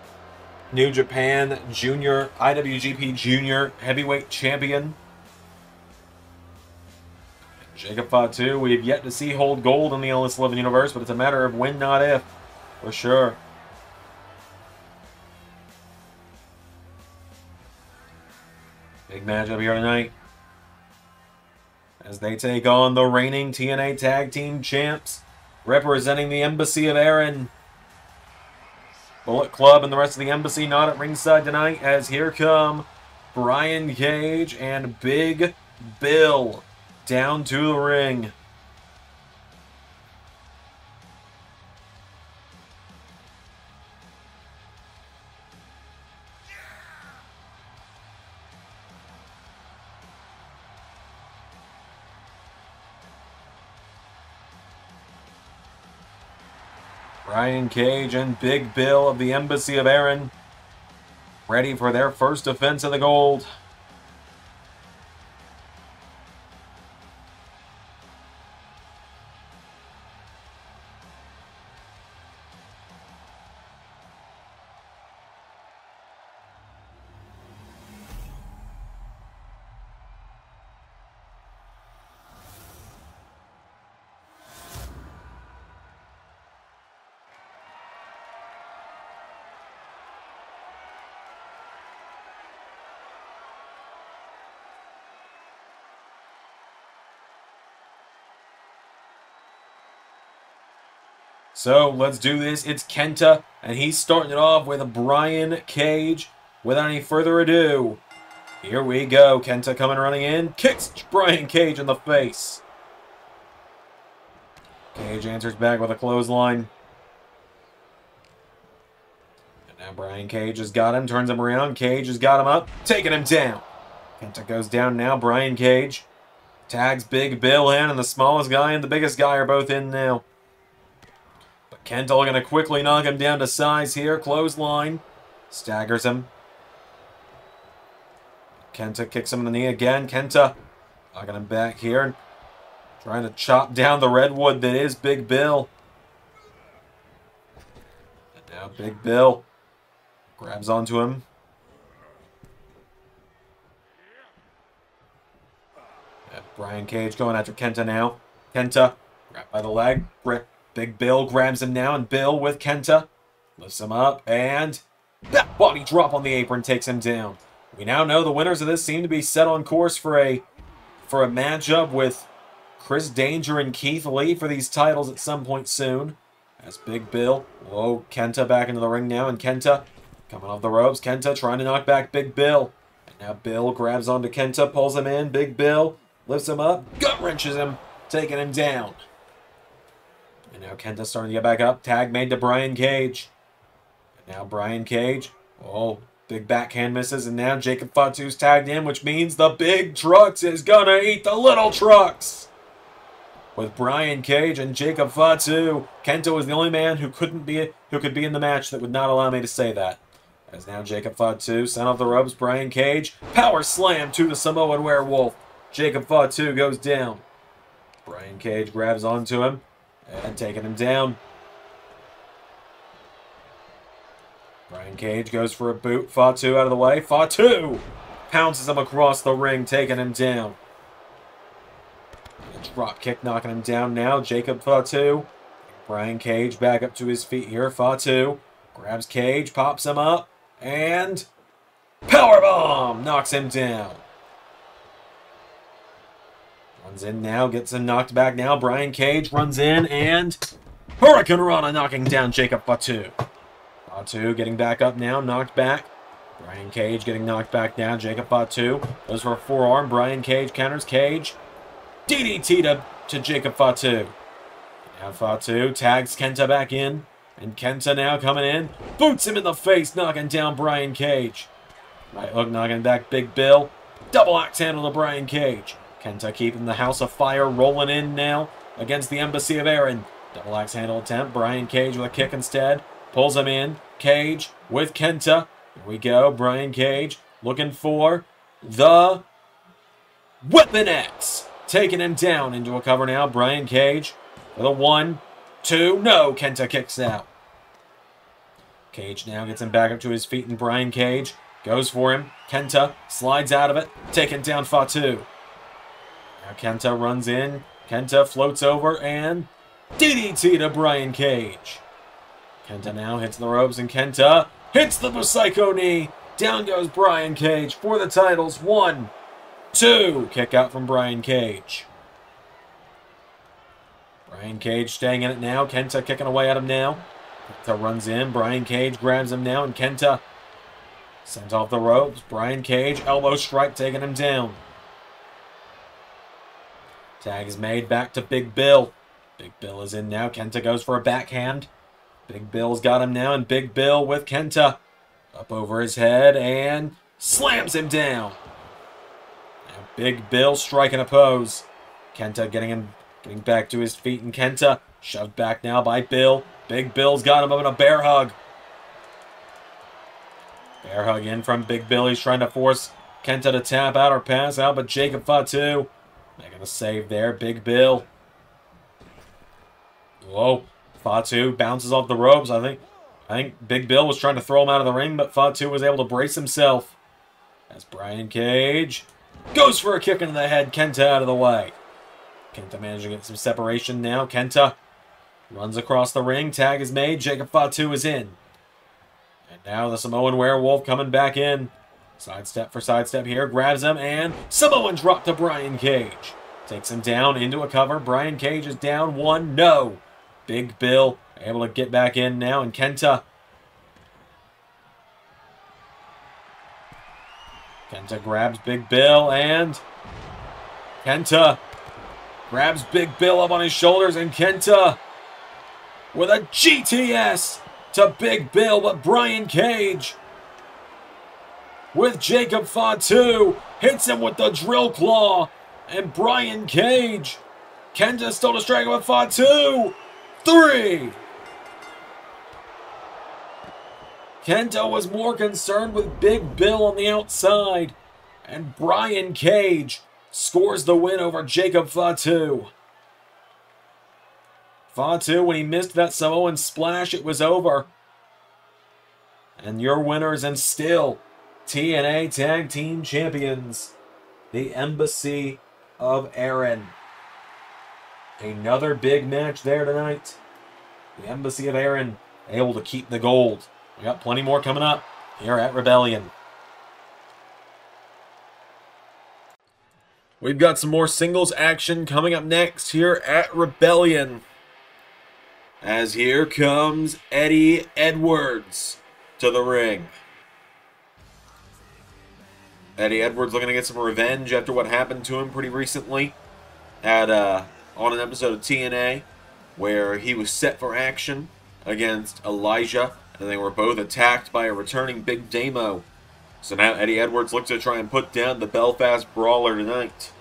New Japan Junior, IWGP Junior Heavyweight Champion. Jacob Fatu, we have yet to see hold gold in the LS11 Universe, but it's a matter of when, not if, for sure. Big matchup here tonight as they take on the reigning TNA Tag Team champs representing the Embassy of Aaron. Bullet Club and the rest of the Embassy not at ringside tonight, as here come Brian Cage and Big Bill down to the ring. Brian Cage and Big Bill of the Embassy of Aaron ready for their first defense of the gold. So let's do this. It's Kenta, and he's starting it off with Brian Cage. Without any further ado, here we go. Kenta coming running in, kicks Brian Cage in the face. Cage answers back with a clothesline. And now Brian Cage has got him, turns him around. Cage has got him up, taking him down. Kenta goes down now. Brian Cage tags Big Bill in, and the smallest guy and the biggest guy are both in now. Kenta going to quickly knock him down to size here. Clothesline. Staggers him. Kenta kicks him in the knee again. Kenta knocking him back here. Trying to chop down the redwood that is Big Bill. And now Big Bill grabs onto him. And Brian Cage going after Kenta now. Kenta grabbed by the leg. Big Bill grabs him now, and Bill with Kenta lifts him up, and that body drop on the apron takes him down. We now know the winners of this seem to be set on course for a matchup with Chris Danger and Keith Lee for these titles at some point soon. That's Big Bill. Whoa, Kenta back into the ring now, and Kenta coming off the ropes. Kenta trying to knock back Big Bill. And now Bill grabs onto Kenta, pulls him in. Big Bill lifts him up, gut wrenches him, taking him down. And now Kenta's starting to get back up. Tag made to Brian Cage. And now Brian Cage. Oh, big backhand misses. And now Jacob Fatu's tagged in, which means the big trucks is gonna eat the little trucks. With Brian Cage and Jacob Fatu, Kenta was the only man who could be in the match that would not allow me to say that. As now Jacob Fatu sent off the ropes, Brian Cage, power slam to the Samoan Werewolf. Jacob Fatu goes down. Brian Cage grabs onto him and taking him down. Brian Cage goes for a boot. Fatu out of the way. Fatu pounces him across the ring, taking him down. Drop kick knocking him down now. Jacob Fatu. Brian Cage back up to his feet here. Fatu grabs Cage, pops him up, and powerbomb knocks him down. Runs in now, gets him knocked back now. Brian Cage runs in and Hurricane Rana knocking down Jacob Fatu. Fatu getting back up now, knocked back. Brian Cage getting knocked back now. Jacob Fatu goes for a forearm. Brian Cage counters. Cage DDT to Jacob Fatu. Now Fatu tags Kenta back in. And Kenta now coming in. Boots him in the face, knocking down Brian Cage. Right hook knocking back Big Bill. Double axe handle to Brian Cage. Kenta keeping the House of Fire rolling in now against the Embassy of Aaron. Double axe handle attempt. Brian Cage with a kick instead. Pulls him in. Cage with Kenta. Here we go. Brian Cage looking for the Weapon X. Taking him down into a cover now. Brian Cage with a 1, 2. No, Kenta kicks out. Cage now gets him back up to his feet, and Brian Cage goes for him. Kenta slides out of it, taking down Fatu. Now Kenta runs in. Kenta floats over and DDT to Brian Cage. Kenta now hits the ropes, and Kenta hits the Psycho knee. Down goes Brian Cage for the titles. 1, 2, kick out from Brian Cage. Brian Cage staying in it now. Kenta kicking away at him now. Kenta runs in. Brian Cage grabs him now, and Kenta sends off the ropes. Brian Cage, elbow strike, taking him down. Tag is made back to Big Bill. Big Bill is in now. Kenta goes for a backhand. Big Bill's got him now, and Big Bill with Kenta. Up over his head and slams him down. Big Bill striking a pose. Kenta getting back to his feet, and Kenta shoved back now by Bill. Big Bill's got him up in a bear hug. Bear hug in from Big Bill. He's trying to force Kenta to tap out or pass out, but Jacob Fatu making a save there. Big Bill. Whoa. Fatu bounces off the ropes. I think Big Bill was trying to throw him out of the ring, but Fatu was able to brace himself. That's Brian Cage. Goes for a kick into the head. Kenta out of the way. Kenta managing to get some separation now. Kenta runs across the ring. Tag is made. Jacob Fatu is in. And now the Samoan Werewolf coming back in. Sidestep for sidestep here. Grabs him, and Samoan drop to Brian Cage. Takes him down into a cover. Brian Cage is down. 1. No. Big Bill able to get back in now, and Kenta. Kenta grabs Big Bill, and Kenta grabs Big Bill up on his shoulders, and Kenta with a GTS to Big Bill, but Brian Cage with Jacob Fatu hits him with the drill claw, and Brian Cage, Kenta still distracted with Fatu, 3. Kenta was more concerned with Big Bill on the outside. And Brian Cage scores the win over Jacob Fatu. Fatu, when he missed that Samoan splash, it was over. And your winners and still TNA Tag Team Champions, the Embassy of Aaron. Another big match there tonight. The Embassy of Aaron able to keep the gold. We got plenty more coming up here at Rebellion. We've got some more singles action coming up next here at Rebellion. as here comes Eddie Edwards to the ring. Eddie Edwards looking to get some revenge after what happened to him pretty recently at on an episode of TNA where he was set for action against Elijah, and they were both attacked by a returning Big Damo. So now Eddie Edwards looks to try and put down the Belfast Brawler tonight.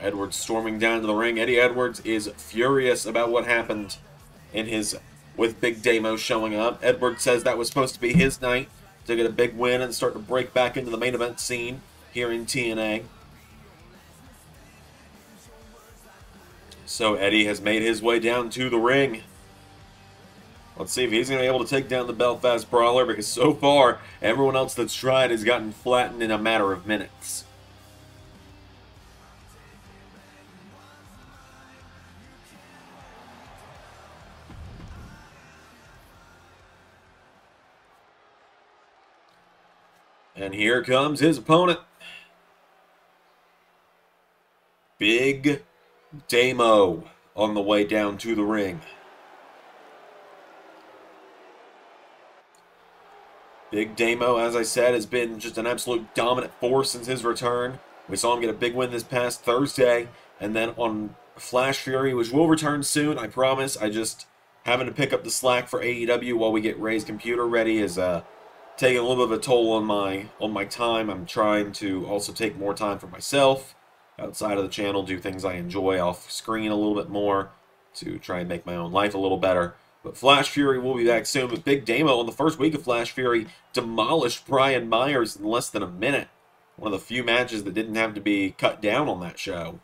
Edwards storming down to the ring. Eddie Edwards is furious about what happened in his with Big Damo showing up. Edwards says that was supposed to be his night to get a big win and start to break back into the main event scene here in TNA. So Eddie has made his way down to the ring. Let's see if he's going to be able to take down the Belfast Brawler, because so far everyone else that's tried has gotten flattened in a matter of minutes. And here comes his opponent, Big Damo, on the way down to the ring. Big Damo, as I said, has been just an absolute dominant force since his return. We saw him get a big win this past Thursday, and then on Flash Fury, which will return soon, I promise. I just having to pick up the slack for AEW while we get Ray's computer ready is taking a little bit of a toll on my time. I'm trying to also take more time for myself outside of the channel, do things I enjoy off screen a little bit more to try and make my own life a little better. But Flash Fury will be back soon. But Big Damo, in the first week of Flash Fury, demolished Brian Myers in less than a minute. One of the few matches that didn't have to be cut down on that show.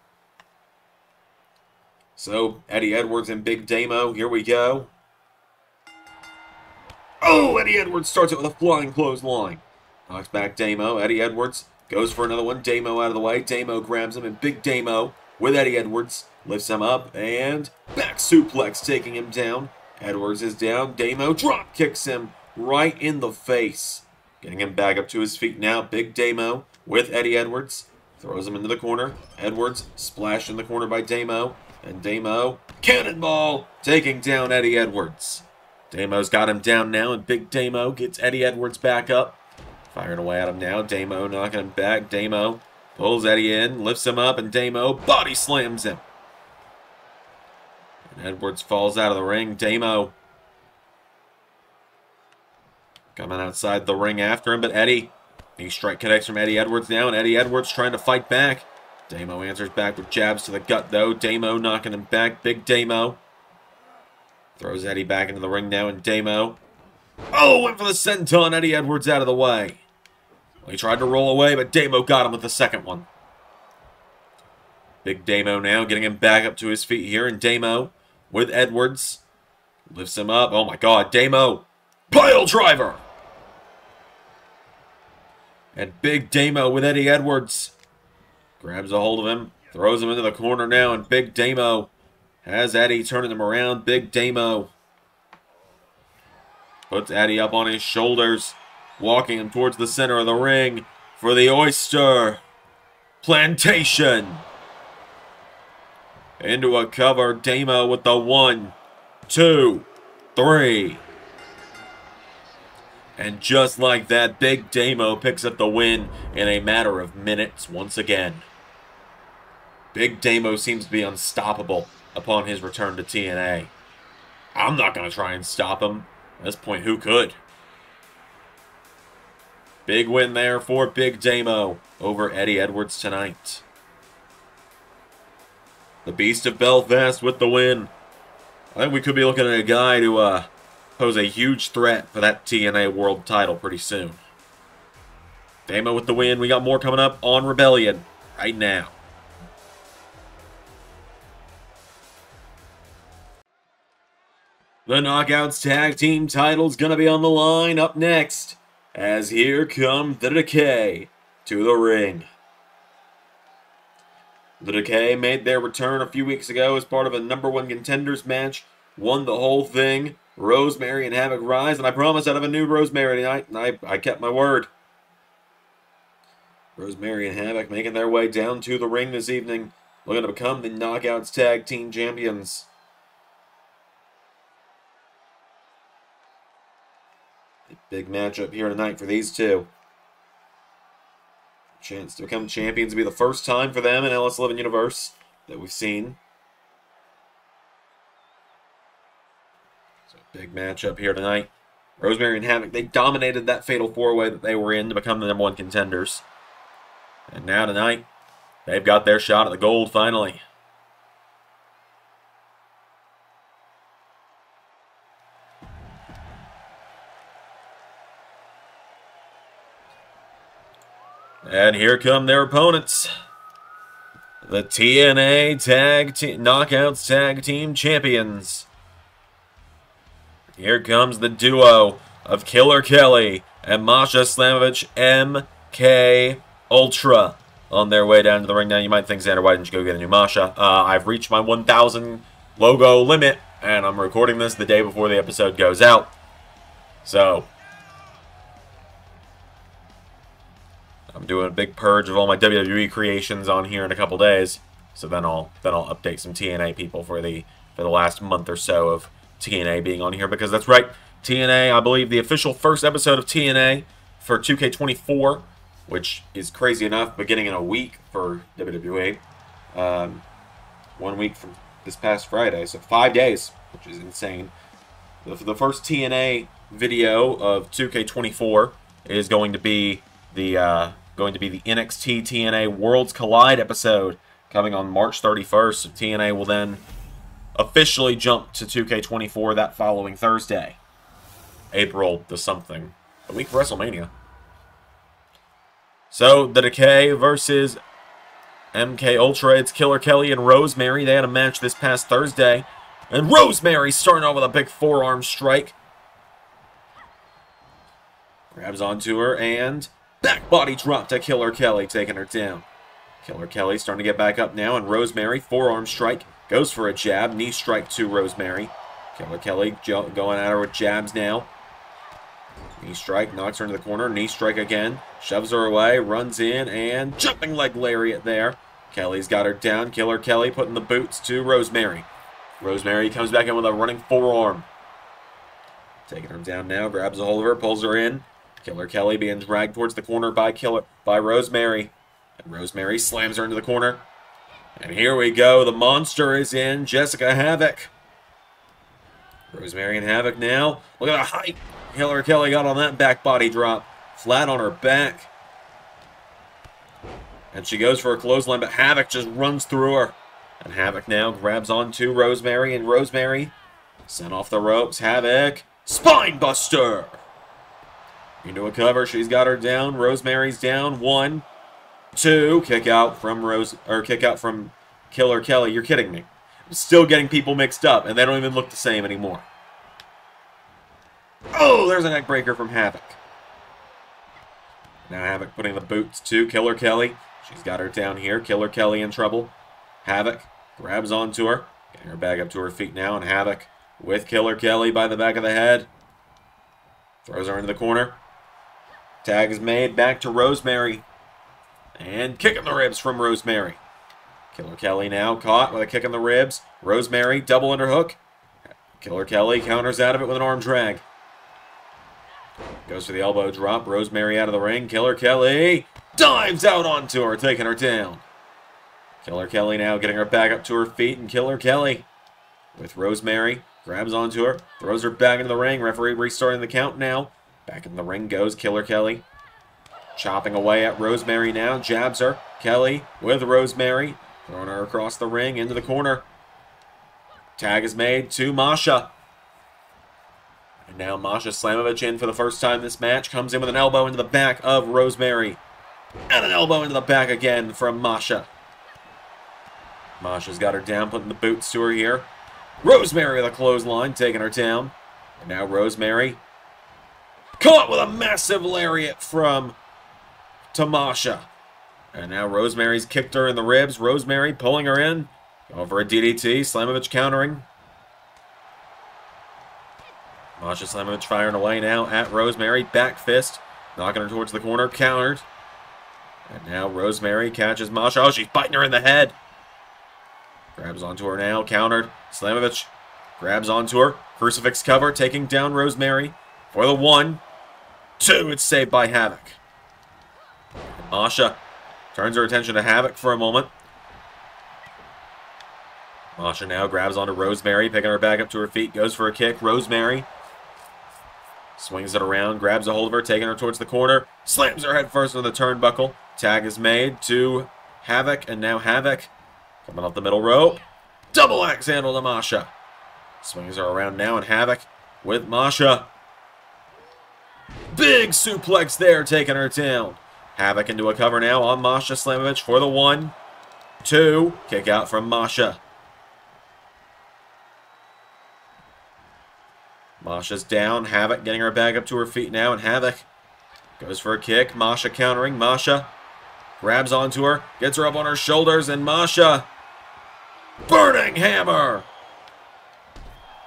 So, Eddie Edwards and Big Damo, here we go. Oh, Eddie Edwards starts it with a flying clothesline. Knocks back Damo. Eddie Edwards goes for another one. Damo out of the way. Damo grabs him, and Big Damo with Eddie Edwards lifts him up, and back suplex taking him down. Edwards is down. Damo drop kicks him right in the face. Getting him back up to his feet now. Big Damo with Eddie Edwards. Throws him into the corner. Edwards splashed in the corner by Damo. And Damo, cannonball, taking down Eddie Edwards. Damo's got him down now, and Big Damo gets Eddie Edwards back up. Firing away at him now. Damo knocking him back. Damo pulls Eddie in, lifts him up, and Damo body slams him. Edwards falls out of the ring. Damo coming outside the ring after him, but Eddie, knee strike connects from Eddie Edwards now, and Eddie Edwards trying to fight back. Damo answers back with jabs to the gut, though. Damo knocking him back. Big Damo throws Eddie back into the ring now, and Damo, oh, went for the senton. Eddie Edwards out of the way. Well, he tried to roll away, but Damo got him with the second one. Big Damo now getting him back up to his feet here, and Damo with Edwards lifts him up. Oh my god, Damo pile driver, and Big Damo with Eddie Edwards grabs a hold of him, throws him into the corner now, and Big Damo has Eddie turning him around. Big Damo puts Eddie up on his shoulders, walking him towards the center of the ring for the oyster plantation. Into a cover, Damo with the 1, 2, 3. And just like that, Big Damo picks up the win in a matter of minutes once again. Big Damo seems to be unstoppable upon his return to TNA. I'm not going to try and stop him. At this point, who could? Big win there for Big Damo over Eddie Edwards tonight. The Beast of Belfast with the win. I think we could be looking at a guy to pose a huge threat for that TNA World title pretty soon. Damo with the win. We got more coming up on Rebellion right now. The Knockouts Tag Team title's going to be on the line up next, as here come the Decay to the ring. The Decay made their return a few weeks ago as part of a #1 contenders match, won the whole thing. Rosemary and Havoc rise, and I promised I'd have a new Rosemary tonight, and I kept my word. Rosemary and Havoc making their way down to the ring this evening, looking to become the Knockouts Tag Team Champions. Big matchup here tonight for these two. Chance to become champions will be the first time for them in LS11 Universe that we've seen. So big matchup here tonight. Rosemary and Havoc, they dominated that fatal four-way that they were in to become the #1 contenders. And now tonight, they've got their shot at the gold finally. And here come their opponents. The TNA Knockouts Tag Team Champions. Here comes the duo of Killer Kelly and Masha Slamovich, MK Ultra, on their way down to the ring. Now, you might think, Xander, why didn't you go get a new Masha? I've reached my 1,000 logo limit, and I'm recording this the day before the episode goes out. So I'm doing a big purge of all my WWE creations on here in a couple days, so then I'll update some TNA people for the last month or so of TNA being on here, because that's right, TNA, I believe the official first episode of TNA for 2K24, which is crazy enough, beginning in a week for WWE, 1 week from this past Friday, so 5 days, which is insane. The first TNA video of 2K24 is going to be the NXT TNA Worlds Collide episode coming on March 31st. So TNA will then officially jump to 2K24 that following Thursday, April the something, the week of WrestleMania. So the Decay versus MK Ultra. It's Killer Kelly and Rosemary. They had a match this past Thursday, and Rosemary starting off with a big forearm strike. Grabs onto her and back body drop to Killer Kelly, taking her down. Killer Kelly starting to get back up now, and Rosemary, forearm strike, goes for a jab, knee strike to Rosemary. Killer Kelly going at her with jabs now. Knee strike, knocks her into the corner, knee strike again, shoves her away, runs in, and jumping leg lariat there. Kelly's got her down. Killer Kelly putting the boots to Rosemary. Rosemary comes back in with a running forearm. Taking her down now, grabs a hold of her, pulls her in. Killer Kelly being dragged towards the corner by Rosemary. And Rosemary slams her into the corner. And here we go. The monster is in. Jessica Havoc. Rosemary and Havoc now. Look at the height Killer Kelly got on that back body drop. Flat on her back. And she goes for a clothesline, but Havoc just runs through her. And Havoc now grabs onto Rosemary. And Rosemary sent off the ropes. Havoc. Spine buster. Into a cover, she's got her down. Rosemary's down. 1, 2, kick out from Killer Kelly. You're kidding me. I'm still getting people mixed up, and they don't even look the same anymore. Oh, there's a neckbreaker from Havoc. Now Havoc putting the boots to Killer Kelly. She's got her down here. Killer Kelly in trouble. Havoc grabs onto her, getting her back up to her feet now, and Havoc with Killer Kelly by the back of the head. Throws her into the corner. Tag is made back to Rosemary. And kick in the ribs from Rosemary. Killer Kelly now caught with a kick in the ribs. Rosemary, double underhook. Killer Kelly counters out of it with an arm drag. Goes for the elbow drop. Rosemary out of the ring. Killer Kelly dives out onto her, taking her down. Killer Kelly now getting her back up to her feet. And Killer Kelly with Rosemary. Grabs onto her, throws her back into the ring. Referee restarting the count now. Back in the ring goes Killer Kelly. Chopping away at Rosemary now. Jabs her. Kelly with Rosemary. Throwing her across the ring into the corner. Tag is made to Masha. And now Masha Slamovich in for the first time this match. Comes in with an elbow into the back of Rosemary. And an elbow into the back again from Masha. Masha's got her down, putting the boots to her here. Rosemary with a clothesline, taking her down. And now Rosemary caught with a massive lariat from Tamasha. And now Rosemary's kicked her in the ribs. Rosemary pulling her in. Over a DDT. Slamovich countering. Masha Slamovich firing away now at Rosemary. Back fist. Knocking her towards the corner. Countered. And now Rosemary catches Masha. Oh, she's biting her in the head. Grabs onto her now, countered. Slamovich grabs onto her. Crucifix cover, taking down Rosemary for the 1, 2. It's saved by Havoc. Masha turns her attention to Havoc for a moment. Masha now grabs onto Rosemary, picking her back up to her feet, goes for a kick. Rosemary swings it around, grabs a hold of her, taking her towards the corner, slams her head first into the turnbuckle. Tag is made to Havoc, and now Havoc coming off the middle rope. Double axe handle to Masha. Swings her around now, and Havoc with Masha. Big suplex there, taking her down. Havoc into a cover now on Masha Slamovich for the 1, 2. Kick out from Masha. Masha's down. Havoc getting her back up to her feet now, and Havoc goes for a kick. Masha countering. Masha grabs onto her, gets her up on her shoulders, and Masha, burning hammer,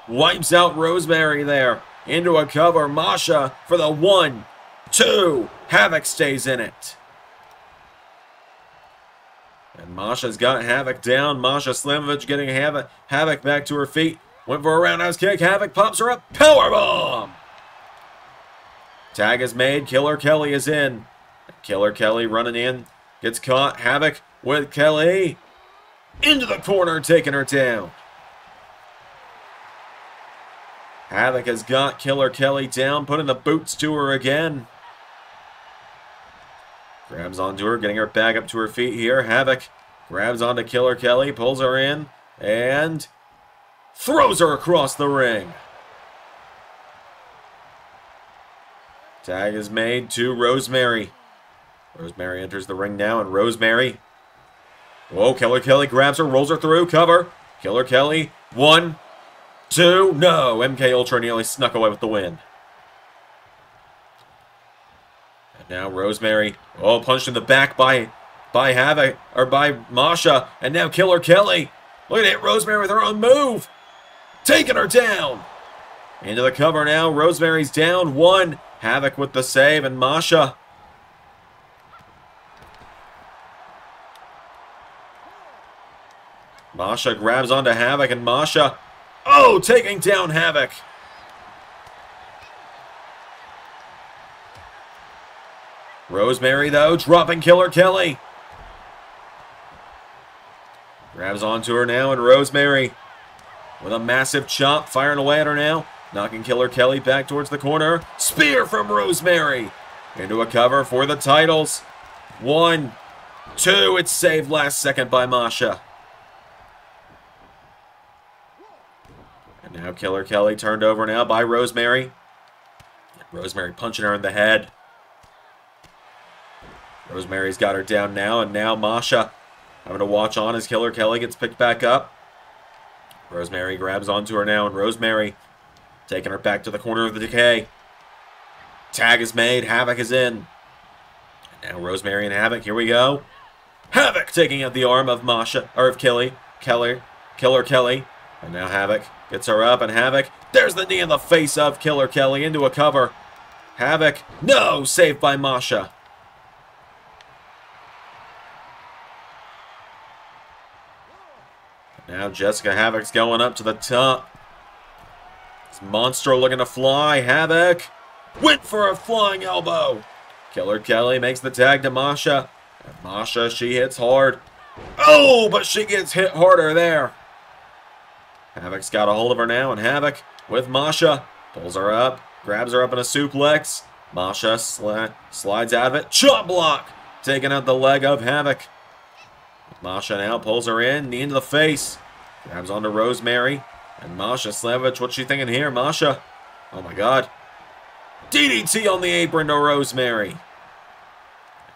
wipes out Rosemary there. Into a cover, Masha for the 1, 2. Havoc stays in it. And Masha's got Havoc down. Masha Slamovich getting Havoc back to her feet. Went for a roundhouse kick. Havoc pops her up. Powerbomb! Tag is made. Killer Kelly is in. Killer Kelly running in. Gets caught. Havoc with Kelly. Into the corner, taking her down. Havoc has got Killer Kelly down, putting the boots to her again. Grabs onto her, getting her back up to her feet here. Havoc grabs onto Killer Kelly, pulls her in, and throws her across the ring. Tag is made to Rosemary. Rosemary enters the ring now, and Rosemary... Whoa, Killer Kelly grabs her, rolls her through, cover. Killer Kelly, 1, 2, no! MK Ultra nearly snuck away with the win. And now Rosemary, oh, punched in the back by Havoc, or by Masha, and now Killer Kelly. Look at it, Rosemary with her own move, taking her down. Into the cover now, Rosemary's down 1. Havoc with the save, and Masha. Masha grabs onto Havoc, and Masha, oh, taking down Havoc. Rosemary, though, dropping Killer Kelly. Grabs onto her now, and Rosemary with a massive chop, firing away at her now. Knocking Killer Kelly back towards the corner. Spear from Rosemary. Into a cover for the titles. 1, 2, it's saved last second by Masha. Now Killer Kelly turned over now by Rosemary. Rosemary punching her in the head. Rosemary's got her down now, and now Masha having to watch on as Killer Kelly gets picked back up. Rosemary grabs onto her now, and Rosemary taking her back to the corner of the Decay. Tag is made. Havoc is in. And now Rosemary and Havoc. Here we go. Havoc taking out the arm of Masha, or of Killer Kelly. And now Havoc gets her up, and Havoc, there's the knee in the face of Killer Kelly into a cover. Havoc, no, saved by Masha. Now Jessica Havoc's going up to the top. This monster looking to fly. Havoc went for a flying elbow. Killer Kelly makes the tag to Masha. And Masha, she hits hard. Oh, but she gets hit harder there. Havoc's got a hold of her now, and Havoc with Masha pulls her up, grabs her up in a suplex. Masha slides out of it. Chop block! Taking out the leg of Havoc. Masha now pulls her in, knee into the face. Grabs onto Rosemary. And Masha Slamovich, what's she thinking here? Masha. Oh my god. DDT on the apron to Rosemary.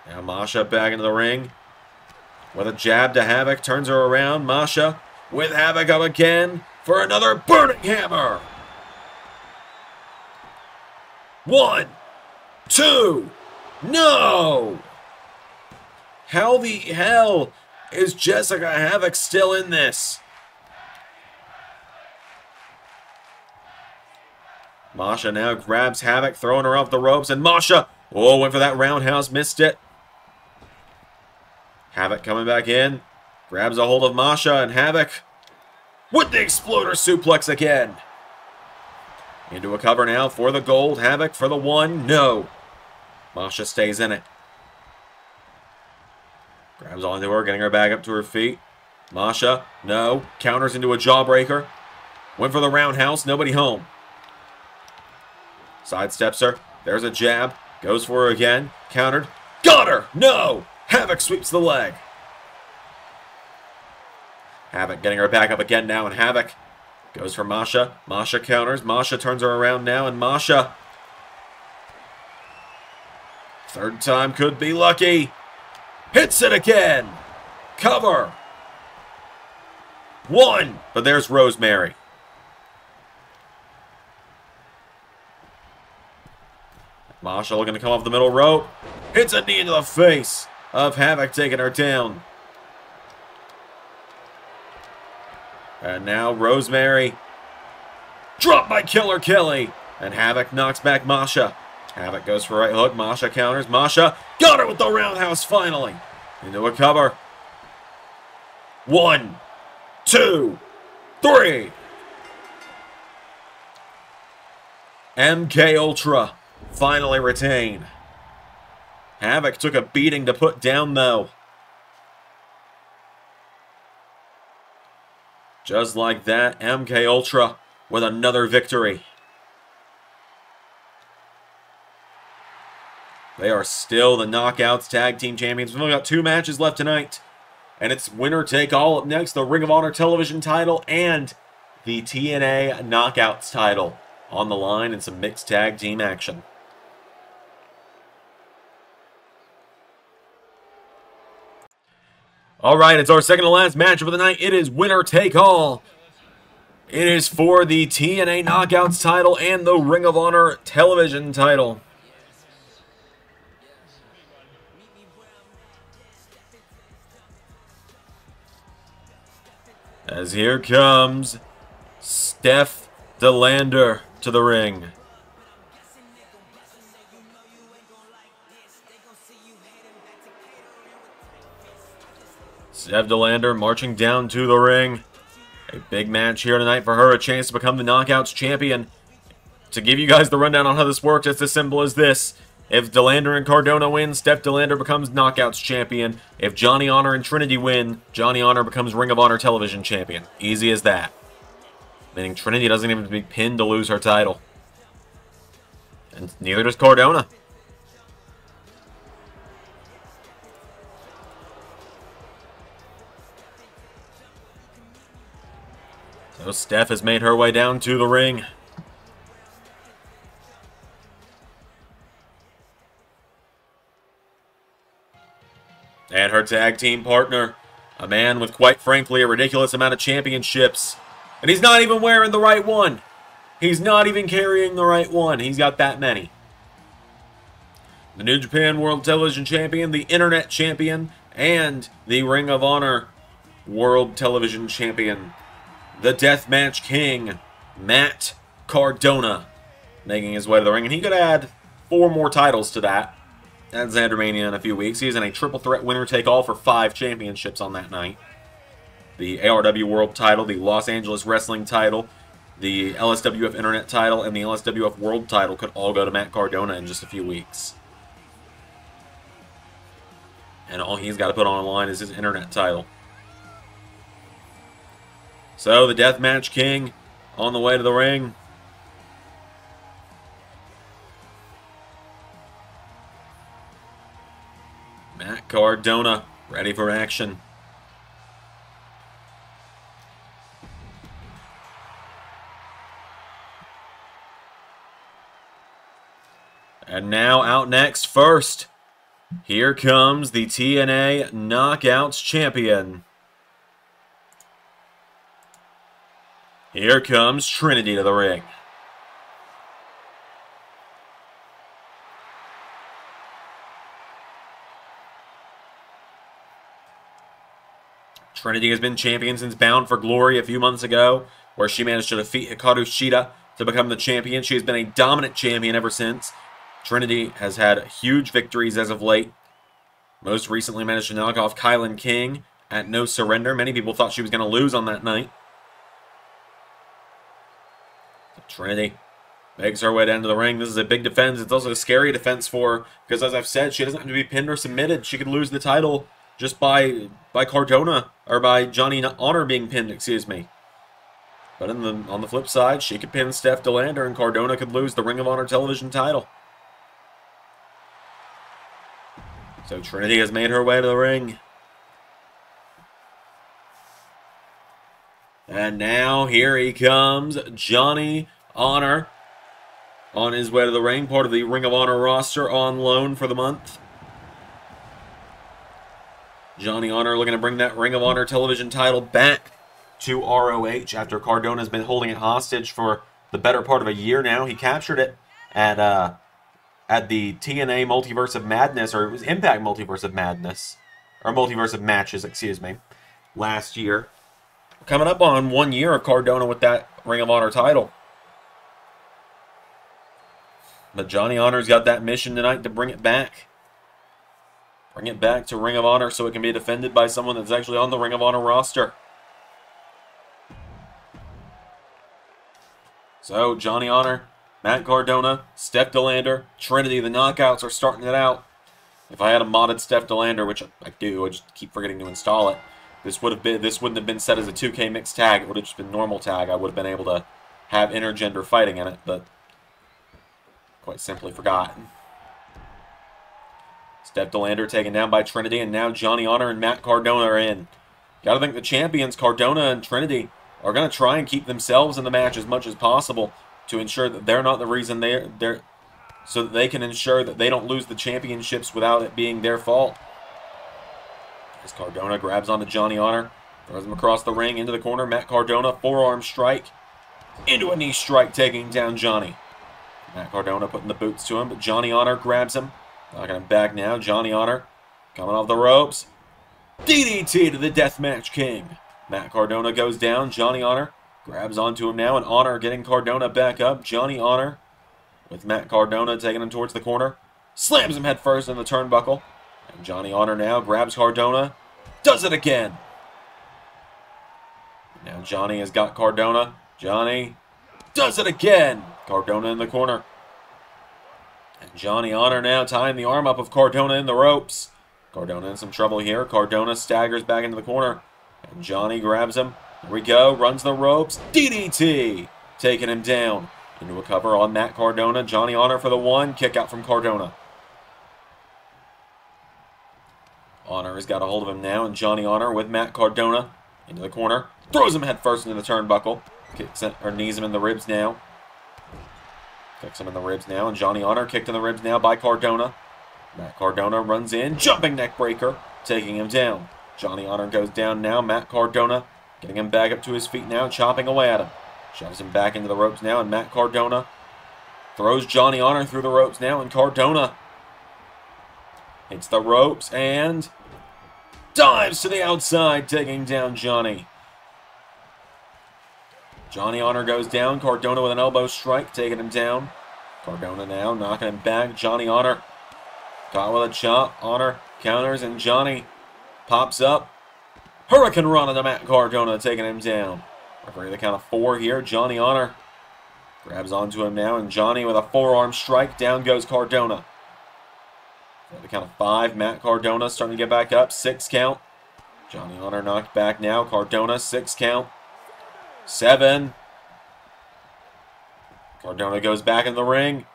Now Masha back into the ring. With a jab to Havoc, turns her around. Masha with Havoc up again for another burning hammer. 1, 2, no! How the hell is Jessica Havoc still in this? Masha now grabs Havoc, throwing her off the ropes, and Masha, oh, went for that roundhouse, missed it. Havoc coming back in. Grabs a hold of Masha, and Havoc with the Exploder suplex again. Into a cover now for the gold. Havoc for the 1. No. Masha stays in it. Grabs onto her, getting her back up to her feet. Masha, no. Counters into a jawbreaker. Went for the roundhouse, nobody home. Sidesteps her. There's a jab. Goes for her again. Countered. Got her! No! Havoc sweeps the leg. Havoc getting her back up again now, and Havoc goes for Masha. Masha counters. Masha turns her around now, and Masha... third time could be lucky. Hits it again. Cover. One. But there's Rosemary. Masha looking to come off the middle rope. Hits a knee into the face of Havoc, taking her down. And now Rosemary. Dropped by Killer Kelly. And Havoc knocks back Masha. Havoc goes for right hook. Masha counters. Masha got her with the roundhouse finally. Into a cover. 1, 2, 3. MK Ultra finally retain. Havoc took a beating to put down though. Just like that, MK Ultra with another victory. They are still the Knockouts Tag Team Champions. We've only got 2 matches left tonight. And it's winner take all up next. The Ring of Honor television title and the TNA Knockouts title on the line in some mixed tag team action. All right, it's our second to last match of the night. It is winner take all. It is for the TNA Knockouts title and the Ring of Honor television title. As here comes Steph De Lander to the ring. Steph De Lander marching down to the ring. A big match here tonight for her, a chance to become the Knockouts champion. To give you guys the rundown on how this works, it's as simple as this. If De Lander and Cardona win, Steph De Lander becomes Knockouts champion. If Johnny Honor and Trinity win, Johnny Honor becomes Ring of Honor television champion. Easy as that. Meaning Trinity doesn't even have to be pinned to lose her title. And neither does Cardona. So Steph has made her way down to the ring. And her tag team partner, a man with, quite frankly, a ridiculous amount of championships. And he's not even wearing the right one. He's not even carrying the right one. He's got that many. The New Japan World Television Champion, the Internet Champion, and the Ring of Honor World Television Champion. The Deathmatch King, Matt Cardona, making his way to the ring. And he could add 4 more titles to that. That's Xandermania in a few weeks. He's in a triple threat winner-take-all for 5 championships on that night. The ARW World title, the Los Angeles Wrestling title, the LSWF Internet title, and the LSWF World title could all go to Matt Cardona in just a few weeks. And all he's got to put on the line is his Internet title. So the Deathmatch King on the way to the ring. Matt Cardona, ready for action. And now out next first, here comes the TNA Knockouts champion. Here comes Trinity to the ring. Trinity has been champion since Bound for Glory a few months ago, where she managed to defeat Hikaru Shida to become the champion. She has been a dominant champion ever since. Trinity has had huge victories as of late. Most recently managed to knock off Kylan King at No Surrender. Many people thought she was going to lose on that night. Trinity Makes her way down to the ring. This is a big defense. It's also a scary defense for her because, as I've said, she doesn't have to be pinned or submitted. She could lose the title just by Cardona, or by Johnny Honor being pinned, excuse me. But on the flip side, she could pin Steph De Lander and Cardona could lose the Ring of Honor television title. So Trinity has made her way to the ring. And now here he comes, Johnny Honor, on his way to the ring, part of the Ring of Honor roster on loan for the month. Johnny Honor looking to bring that Ring of Honor television title back to ROH after Cardona's been holding it hostage for the better part of a year now. He captured it at the TNA Multiverse of Madness, or it was Impact Multiverse of Madness, or Multiverse of Matches, excuse me, last year. Coming up on 1 year of Cardona with that Ring of Honor title. But Johnny Honor's got that mission tonight to bring it back. Bring it back to Ring of Honor so it can be defended by someone that's actually on the Ring of Honor roster. So, Johnny Honor, Matt Cardona, Steph DeLander, Trinity, the Knockouts are starting it out. If I had a modded Steph DeLander, which I do, I just keep forgetting to install it, this wouldn't have been set as a 2K mixed tag. It would have just been normal tag. I would have been able to have intergender fighting in it, but quite simply forgotten. Steph DeLander taken down by Trinity, and now Johnny Honor and Matt Cardona are in. Gotta think the champions, Cardona and Trinity, are gonna try and keep themselves in the match as much as possible to ensure that they're not the reason they're so that they can ensure that they don't lose the championships without it being their fault. As Cardona grabs onto Johnny Honor, throws him across the ring into the corner. Matt Cardona, forearm strike, into a knee strike, taking down Johnny. Matt Cardona putting the boots to him, but Johnny Honor grabs him. Knocking him back now. Johnny Honor coming off the ropes. DDT to the Deathmatch King. Matt Cardona goes down. Johnny Honor grabs onto him now, and Honor getting Cardona back up. Johnny Honor with Matt Cardona taking him towards the corner. Slams him headfirst in the turnbuckle. And Johnny Honor now grabs Cardona. Does it again. Now Johnny has got Cardona. Johnny does it again. Cardona in the corner. And Johnny Honor now tying the arm up of Cardona in the ropes. Cardona in some trouble here. Cardona staggers back into the corner. And Johnny grabs him. Here we go. Runs the ropes. DDT taking him down. Into a cover on Matt Cardona. Johnny Honor for the one. Kick out from Cardona. Honor has got a hold of him now. And Johnny Honor with Matt Cardona into the corner. Throws him headfirst into the turnbuckle. Knees him in the ribs now. Kicks him in the ribs now, and Johnny Honor kicked in the ribs now by Cardona. Matt Cardona runs in, jumping neck breaker, taking him down. Johnny Honor goes down now. Matt Cardona getting him back up to his feet now, chopping away at him. Shoves him back into the ropes now, and Matt Cardona throws Johnny Honor through the ropes now, and Cardona hits the ropes and dives to the outside, taking down Johnny. Johnny Honor goes down. Cardona with an elbow strike, taking him down. Cardona now knocking him back. Johnny Honor caught with a chop. Honor counters, and Johnny pops up. Hurricane Rana to Matt Cardona, taking him down. Referee the count of four here. Johnny Honor grabs onto him now, and Johnny with a forearm strike. Down goes Cardona. At the count of five, Matt Cardona starting to get back up. Six count. Johnny Honor knocked back now. Cardona, six count. Seven. Cardona goes back in the ring.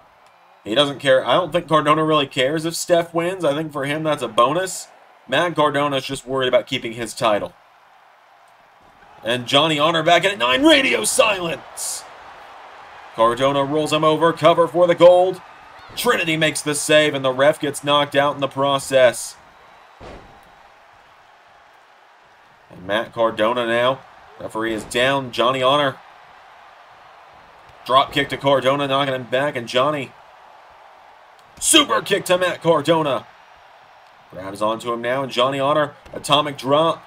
He doesn't care. I don't think Cardona really cares if Steph wins. I think for him that's a bonus. Matt Cardona's just worried about keeping his title. And Johnny Honor back in at 9. Radio silence. Cardona rolls him over. Cover for the gold. Trinity makes the save, and the ref gets knocked out in the process. And Matt Cardona now. Referee is down. Johnny Honor. Drop kick to Cardona, knocking him back, and Johnny. Super kick to Matt Cardona. Grabs onto him now, and Johnny Honor. Atomic drop.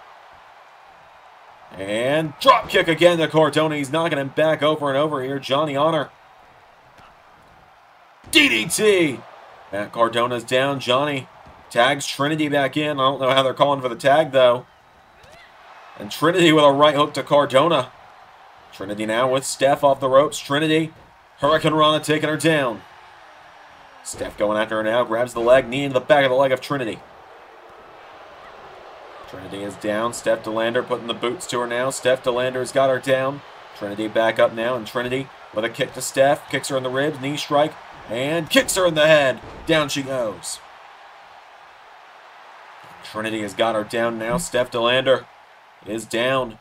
And drop kick again to Cardona. He's knocking him back over and over here. Johnny Honor. DDT. Matt Cardona's down. Johnny tags Trinity back in. I don't know how they're calling for the tag, though. And Trinity with a right hook to Cardona. Trinity now with Steph off the ropes. Trinity Hurricane Rana taking her down. Steph going after her now. Grabs the leg. Knee into the back of the leg of Trinity. Trinity is down. Steph De Lander putting the boots to her now. Steph De Lander has got her down. Trinity back up now. And Trinity with a kick to Steph. Kicks her in the ribs. Knee strike. And kicks her in the head. Down she goes. Trinity has got her down now. Steph De Lander is down.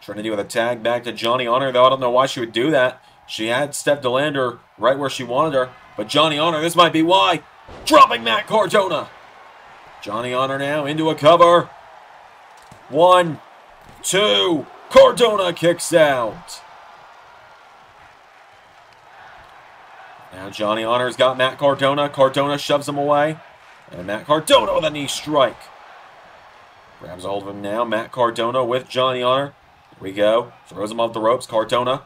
Trinity with a tag back to Johnny Honor, though I don't know why she would do that. She had Steph De Lander right where she wanted her, but Johnny Honor, this might be why, dropping Matt Cardona. Johnny Honor now into a cover. 1, 2, Cardona kicks out. Now Johnny Honor's got Matt Cardona. Cardona shoves him away, and Matt Cardona with a knee strike. Grabs hold of him now. Matt Cardona with Johnny Honor. Here we go. Throws him off the ropes. Cardona.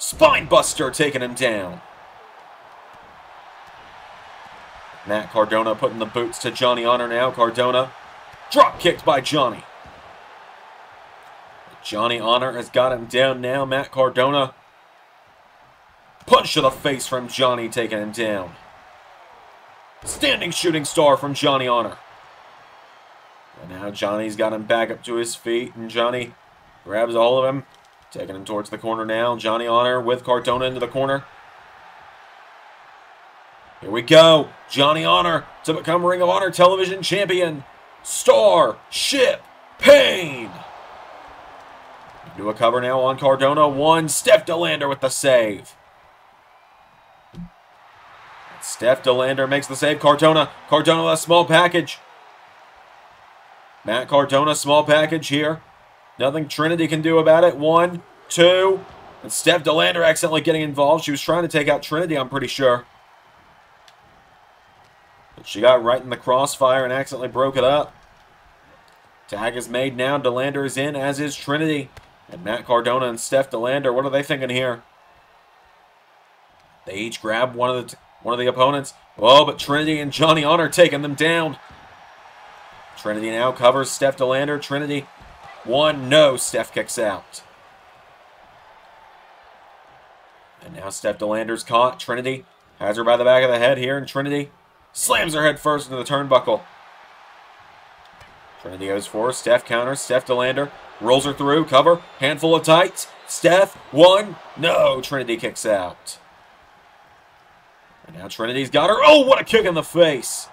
Spinebuster taking him down. Matt Cardona putting the boots to Johnny Honor now. Cardona. Drop kicked by Johnny. Johnny Honor has got him down now. Matt Cardona. Punch to the face from Johnny taking him down. Standing shooting star from Johnny Honor. And now Johnny's got him back up to his feet, and Johnny grabs all of him, taking him towards the corner now. Johnny Honor with Cardona into the corner. Here we go. Johnny Honor to become Ring of Honor television champion. Starship Pain. Do a cover now on Cardona. 1, Steph De Lander with the save. Steph De Lander makes the save. Cardona. Cardona with a small package. Matt Cardona, small package here. Nothing Trinity can do about it. 1, 2, and Steph De Lander accidentally getting involved. She was trying to take out Trinity, I'm pretty sure. But she got right in the crossfire and accidentally broke it up. Tag is made now. De Lander is in, as is Trinity. And Matt Cardona and Steph De Lander, what are they thinking here? They each grab one of the opponents. Oh, but Trinity and Johnny Honor taking them down. Trinity now covers Steph De Lander. Trinity, 1, no, Steph kicks out. And now Steph De Lander's caught. Trinity has her by the back of the head here, and Trinity slams her head first into the turnbuckle. Trinity goes for her. Steph counters. Steph De Lander rolls her through, cover, handful of tights. Steph, 1, no, Trinity kicks out. And now Trinity's got her. Oh, what a kick in the face.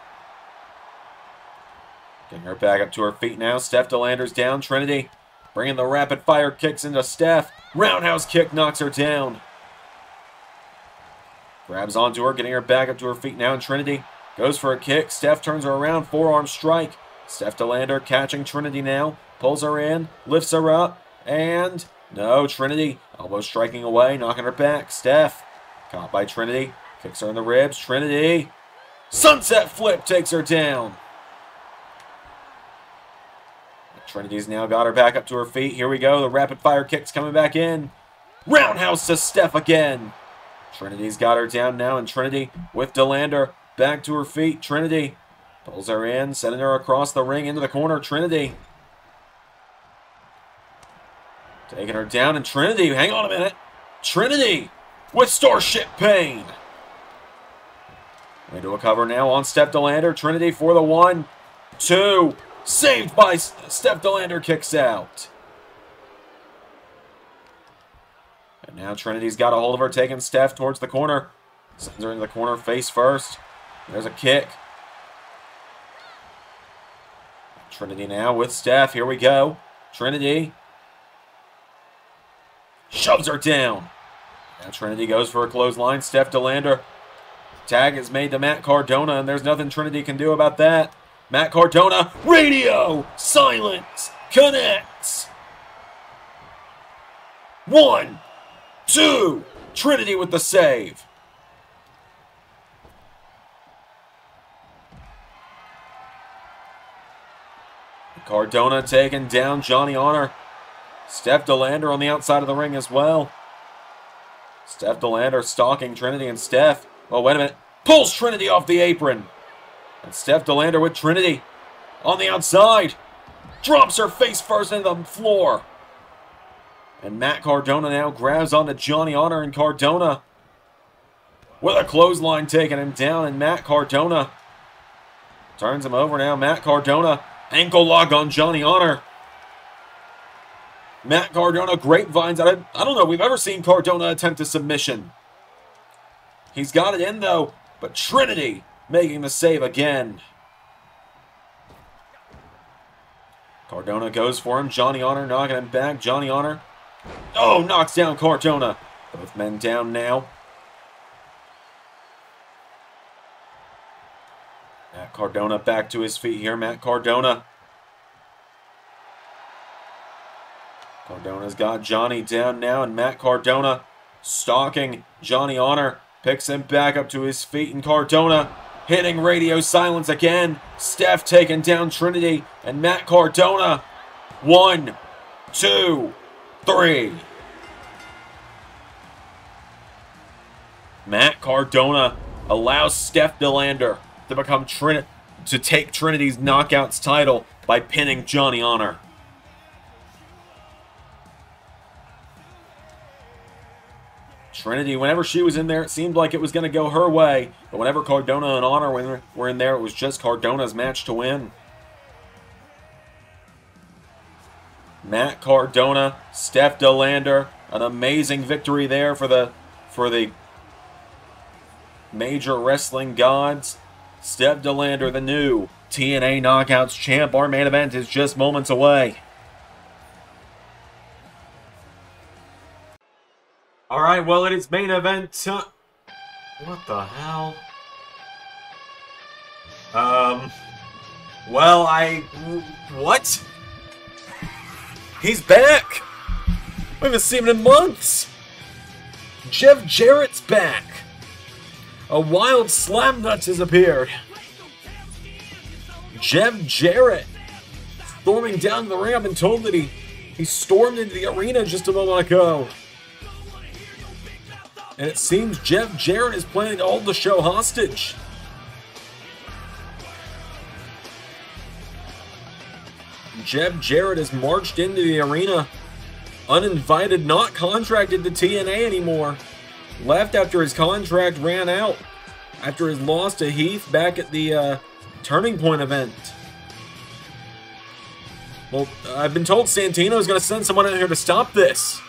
Getting her back up to her feet now. Steph De Lander's down. Trinity bringing the rapid fire kicks into Steph. Roundhouse kick knocks her down. Grabs onto her, getting her back up to her feet now. And Trinity goes for a kick. Steph turns her around. Forearm strike. Steph De Lander catching Trinity now. Pulls her in. Lifts her up. And no, Trinity elbow striking away, knocking her back. Steph caught by Trinity. Kicks her in the ribs. Trinity. Sunset flip takes her down. Trinity's now got her back up to her feet. Here we go. The rapid fire kicks coming back in. Roundhouse to Steph again. Trinity's got her down now, and Trinity with De Lander back to her feet. Trinity pulls her in, sending her across the ring into the corner. Trinity taking her down, and Trinity, hang on a minute. Trinity with Starship Pain. We do a cover now on Steph De Lander. Trinity for the 1, 2. Saved by Steph De Lander, kicks out. And now Trinity's got a hold of her, taking Steph towards the corner. Sends her into the corner face first. There's a kick. Trinity now with Steph. Here we go. Trinity shoves her down. Now Trinity goes for a clothesline. Steph De Lander. Tag is made to Matt Cardona, and there's nothing Trinity can do about that. Matt Cardona, radio silence connects. 1, 2, Trinity with the save. Cardona taking down Johnny Honor. Steph De Lander on the outside of the ring as well. Steph De Lander stalking Trinity, and Steph, oh wait a minute, pulls Trinity off the apron. And Steph De Lander with Trinity on the outside. Drops her face first into the floor. And Matt Cardona now grabs onto Johnny Honor, and Cardona with a clothesline taking him down, and Matt Cardona turns him over now. Matt Cardona, ankle lock on Johnny Honor. Matt Cardona grapevines. I don't know we've ever seen Cardona attempt a submission. He's got it in, though, but Trinity making the save again. Cardona goes for him. Johnny Honor knocking him back. Johnny Honor, oh, knocks down Cardona. Both men down now. Matt Cardona back to his feet here. Matt Cardona. Cardona's got Johnny down now, and Matt Cardona stalking Johnny Honor. Picks him back up to his feet, and Cardona hitting radio silence again. Steph taking down Trinity, and Matt Cardona. 1, 2, 3. Matt Cardona allows Steph De Lander to become to take Trinity's Knockouts title by pinning Johnny Honor. Trinity, whenever she was in there, it seemed like it was going to go her way. But whenever Cardona and Honor were in there, it was just Cardona's match to win. Matt Cardona, Steph De Lander, an amazing victory there for the major wrestling gods. Steph De Lander, the new TNA Knockouts champ. Our main event is just moments away. Alright, well, it is main event time. What the hell? Well, what? He's back! We haven't seen him in months! Jeff Jarrett's back! A wild Slamnuts has appeared! Jeff Jarrett! Storming down the ramp and told that he stormed into the arena just a moment ago. And it seems Jeff Jarrett is planning to hold the show hostage. Jeff Jarrett has marched into the arena, uninvited, not contracted to TNA anymore. Left after his contract ran out, after his loss to Heath back at the Turning Point event. Well, I've been told Santino's going to send someone in here to stop this.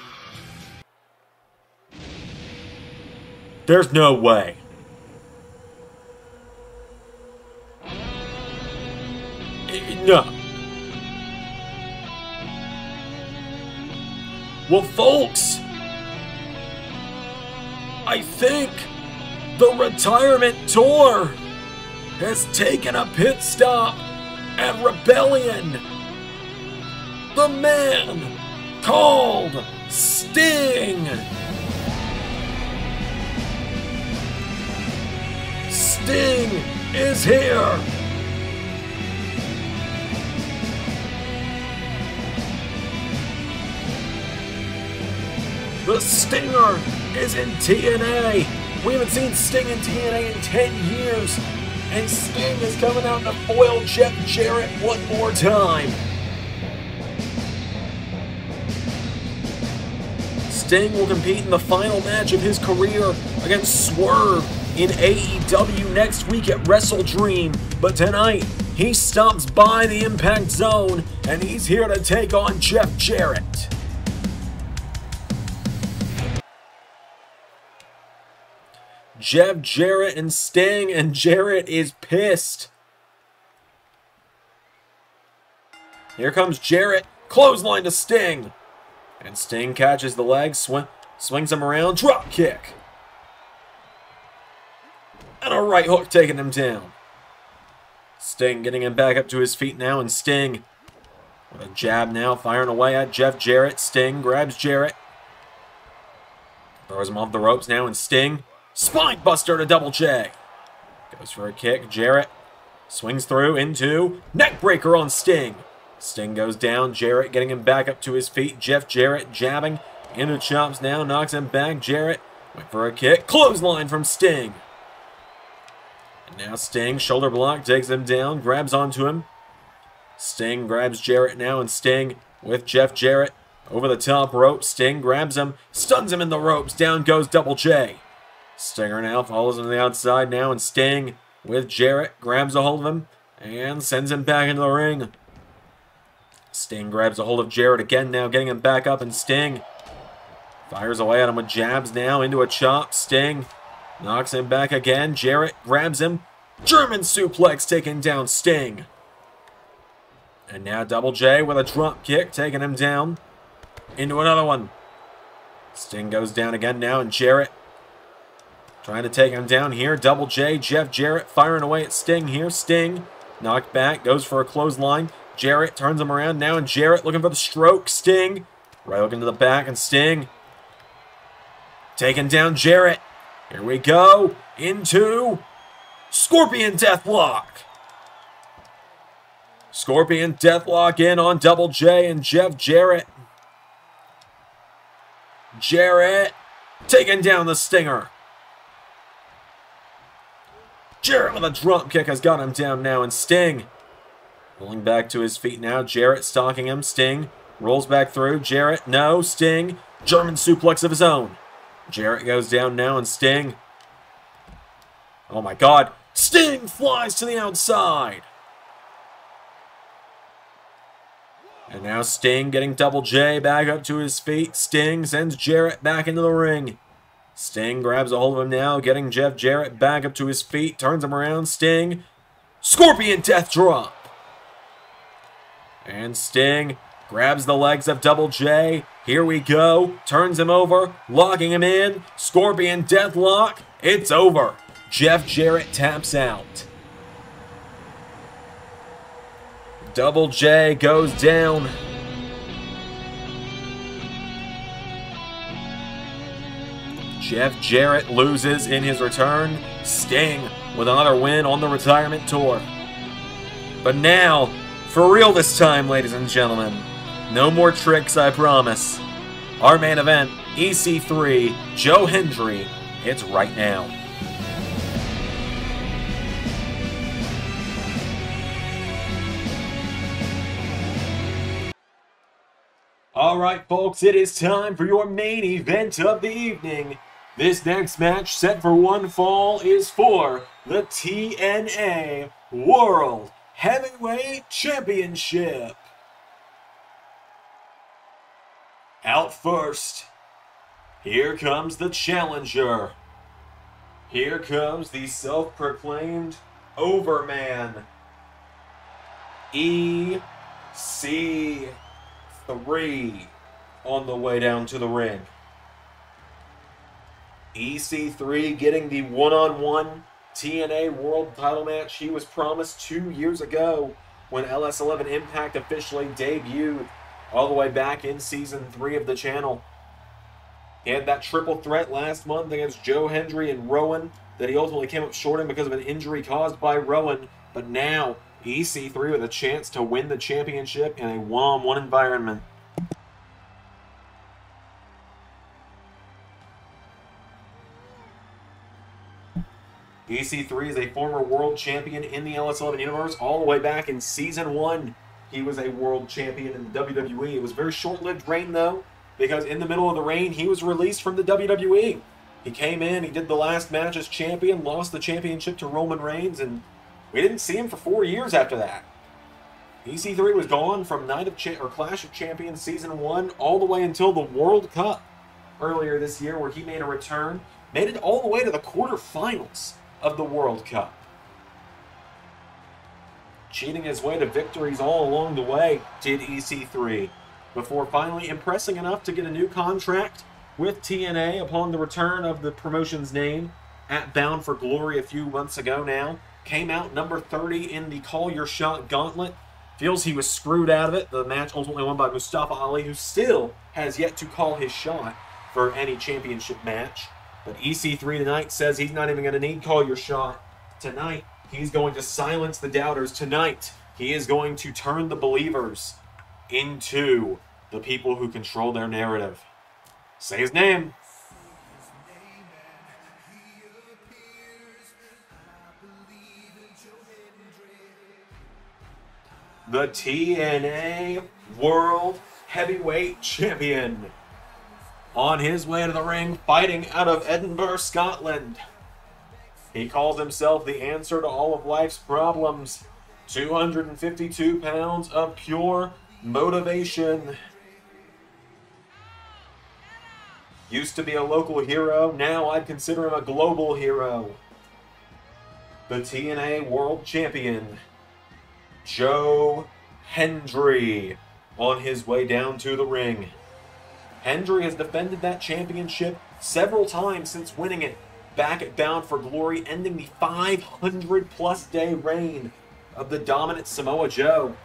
There's no way. No. Well, folks, I think the retirement tour has taken a pit stop at Rebellion. The man called Sting. Sting is here! The Stinger is in TNA! We haven't seen Sting in TNA in 10 years, and Sting is coming out to foil Jeff Jarrett one more time! Sting will compete in the final match of his career against Swerve in AEW next week at Wrestle Dream, but tonight he stops by the Impact Zone and he's here to take on Jeff Jarrett. Jeff Jarrett and Sting, and Jarrett is pissed. Here comes Jarrett, clothesline to Sting, and Sting catches the leg, swings him around, drop kick. And a right hook taking him down. Sting getting him back up to his feet now, and Sting with a jab now, firing away at Jeff Jarrett. Sting grabs Jarrett, throws him off the ropes now, and Sting, spine buster to Double J. Goes for a kick. Jarrett swings through into neck breaker on Sting. Sting goes down. Jarrett getting him back up to his feet. Jeff Jarrett jabbing into chops now, knocks him back. Jarrett went for a kick. Clothesline from Sting. Now Sting, shoulder block, takes him down, grabs onto him. Sting grabs Jarrett now, and Sting with Jeff Jarrett over the top rope. Sting grabs him, stuns him in the ropes. Down goes Double J. Stinger now follows him to the outside now, and Sting with Jarrett grabs a hold of him and sends him back into the ring. Sting grabs a hold of Jarrett again now, getting him back up, and Sting fires away at him with jabs now into a chop. Sting knocks him back again. Jarrett grabs him. German suplex taking down Sting. And now Double J with a drop kick taking him down into another one. Sting goes down again now, and Jarrett trying to take him down here. Double J, Jeff Jarrett firing away at Sting here. Sting knocked back, goes for a clothesline. Jarrett turns him around now, and Jarrett looking for the stroke. Sting right looking to the back, and Sting taking down Jarrett. Here we go into Scorpion Deathlock. Scorpion Deathlock in on Double J and Jeff Jarrett. Jarrett taking down the Stinger. Jarrett with a drop kick has got him down now, and Sting rolling back to his feet now. Jarrett stalking him. Sting rolls back through. Jarrett, no. Sting, German suplex of his own. Jarrett goes down now, and Sting, oh my god, Sting flies to the outside. And now Sting getting Double J back up to his feet. Sting sends Jarrett back into the ring. Sting grabs a hold of him now, getting Jeff Jarrett back up to his feet. Turns him around. Sting, Scorpion Death Drop. And Sting grabs the legs of Double J. Here we go. Turns him over, locking him in. Scorpion Death Lock. It's over. Jeff Jarrett taps out. Double J goes down. Jeff Jarrett loses in his return. Sting with another win on the retirement tour. But now, for real this time, ladies and gentlemen, no more tricks, I promise. Our main event, EC3, Joe Hendry, it's right now. Alright folks, it is time for your main event of the evening. This next match set for one fall is for the TNA World Heavyweight Championship. Out first, here comes the challenger. Here comes the self-proclaimed Overman, EC3 on the way down to the ring. EC3 getting the one-on-one TNA World title match he was promised 2 years ago when LS11 Impact officially debuted all the way back in Season 3 of the channel. He had that triple threat last month against Joe Hendry and Rowan that he ultimately came up short in because of an injury caused by Rowan, but now EC3 with a chance to win the championship in a one-on-one environment. EC3 is a former world champion in the LS11 Universe. All the way back in Season 1, he was a world champion in the WWE. It was a very short-lived reign, though, because in the middle of the reign, he was released from the WWE. He came in, he did the last match as champion, lost the championship to Roman Reigns, and we didn't see him for 4 years after that. EC3 was gone from Clash of Champions Season 1 all the way until the World Cup earlier this year, where he made a return, made it all the way to the quarterfinals of the World Cup, cheating his way to victories all along the way, did EC3, before finally impressing enough to get a new contract with TNA upon the return of the promotion's name at Bound for Glory a few months ago now. Came out number 30 in the Call Your Shot Gauntlet. Feels he was screwed out of it. The match ultimately won by Mustafa Ali, who still has yet to call his shot for any championship match. But EC3 tonight says he's not even going to need Call Your Shot. Tonight, he's going to silence the doubters. Tonight, he is going to turn the believers into the people who control their narrative. Say his name. The TNA World Heavyweight Champion, on his way to the ring, fighting out of Edinburgh, Scotland. He calls himself the answer to all of life's problems. 252 pounds of pure motivation. Used to be a local hero, now I'd consider him a global hero. The TNA World Champion, Joe Hendry, on his way down to the ring. Hendry has defended that championship several times since winning it back at Bound for Glory, ending the 500-plus day reign of the dominant Samoa Joe.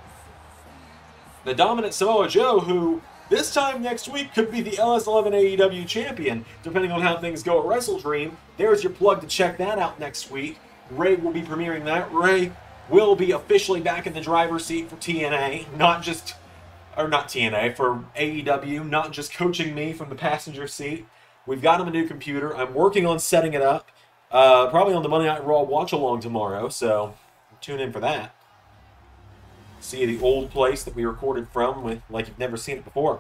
The dominant Samoa Joe, who this time next week could be the LS11 AEW champion, depending on how things go at Wrestle Dream. There's your plug to check that out next week. Ray will be premiering that. Ray will be officially back in the driver's seat for TNA, for AEW, not just coaching me from the passenger seat. We've got him a new computer. I'm working on setting it up, probably on the Monday Night Raw watch-along tomorrow, so tune in for that. See the old place that we recorded from, with, like you've never seen it before.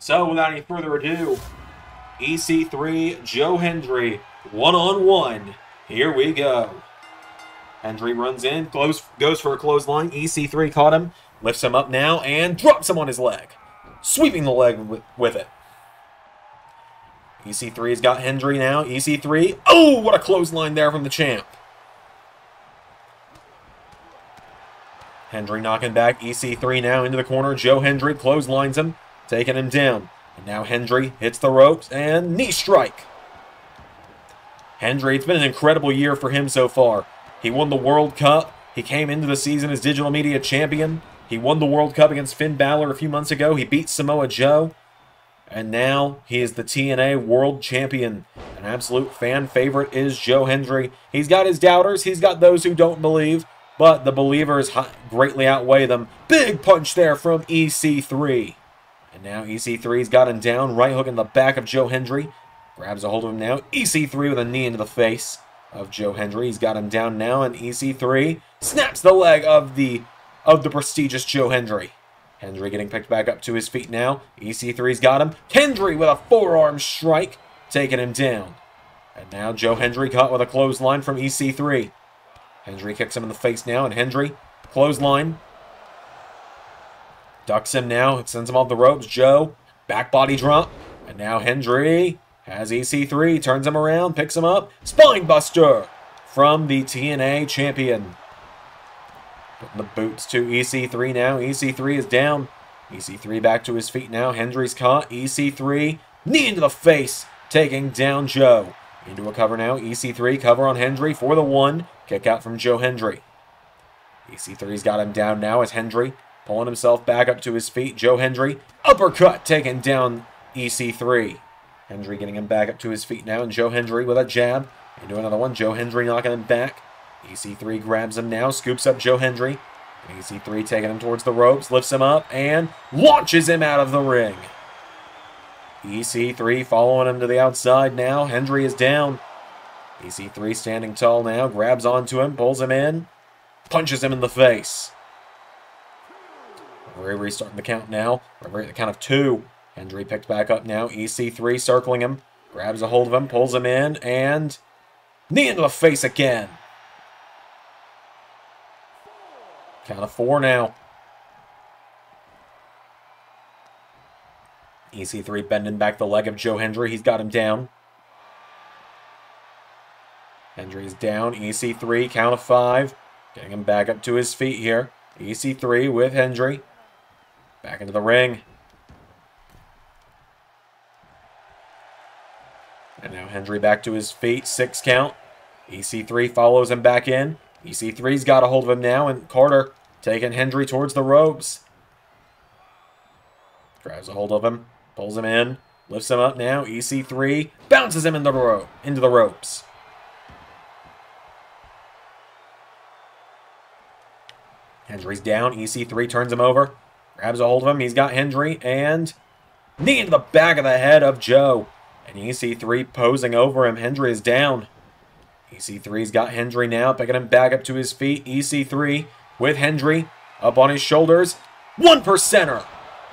So, without any further ado, EC3, Joe Hendry, one-on-one. Here we go. Hendry runs in, goes for a clothesline. EC3 caught him, lifts him up now, and drops him on his leg, sweeping the leg with it. EC3 has got Hendry now. EC3, oh, what a clothesline there from the champ. Hendry knocking back EC3 now into the corner. Joe Hendry clotheslines him, taking him down. And now Hendry hits the ropes and knee strike. Hendry, it's been an incredible year for him so far. He won the World Cup. He came into the season as Digital Media Champion. He won the World Cup against Finn Balor a few months ago. He beat Samoa Joe. And now he is the TNA World Champion. An absolute fan favorite is Joe Hendry. He's got his doubters. He's got those who don't believe. But the believers greatly outweigh them. Big punch there from EC3. And now EC3's got him down. Right hook in the back of Joe Hendry. Grabs a hold of him now. EC3 with a knee into the face of Joe Hendry. He's got him down now. And EC3 snaps the leg of the prestigious Joe Hendry. Hendry getting picked back up to his feet now. EC3's got him. Hendry with a forearm strike, taking him down. And now Joe Hendry caught with a clothesline from EC3. Hendry kicks him in the face now, and Hendry, clothesline. Ducks him now, sends him off the ropes. Joe, back body drop. And now Hendry has EC3, turns him around, picks him up. Spine buster from the TNA champion. Putting the boots to EC3 now. EC3 is down. EC3 back to his feet now. Hendry's caught. EC3, knee into the face, taking down Joe. Into a cover now. EC3, cover on Hendry for the one. Kick out from Joe Hendry. EC3's got him down now as Hendry pulling himself back up to his feet. Joe Hendry, uppercut, taking down EC3. Hendry getting him back up to his feet now, and Joe Hendry with a jab. Into another one. Joe Hendry knocking him back. EC3 grabs him now, scoops up Joe Hendry. EC3 taking him towards the ropes, lifts him up, and launches him out of the ring. EC3 following him to the outside now. Hendry is down. EC3 standing tall now, grabs onto him, pulls him in, punches him in the face. Referee starting the count now. Referee at the count of two. Hendry picked back up now. EC3 circling him, grabs a hold of him, pulls him in, and knee into the face again. Count of four now. EC3 bending back the leg of Joe Hendry. He's got him down. Hendry's down. EC3, count of five. Getting him back up to his feet here. EC3 with Hendry. Back into the ring. And now Hendry back to his feet. Six count. EC3 follows him back in. EC3's got a hold of him now, and Carter taking Hendry towards the ropes. Grabs a hold of him. Pulls him in. Lifts him up now. EC3 bounces him into the ropes. Hendry's down. EC3 turns him over. Grabs a hold of him. He's got Hendry. And knee into the back of the head of Joe. And EC3 posing over him. Hendry is down. EC3's got Hendry now. Picking him back up to his feet. EC3 with Hendry up on his shoulders. One percenter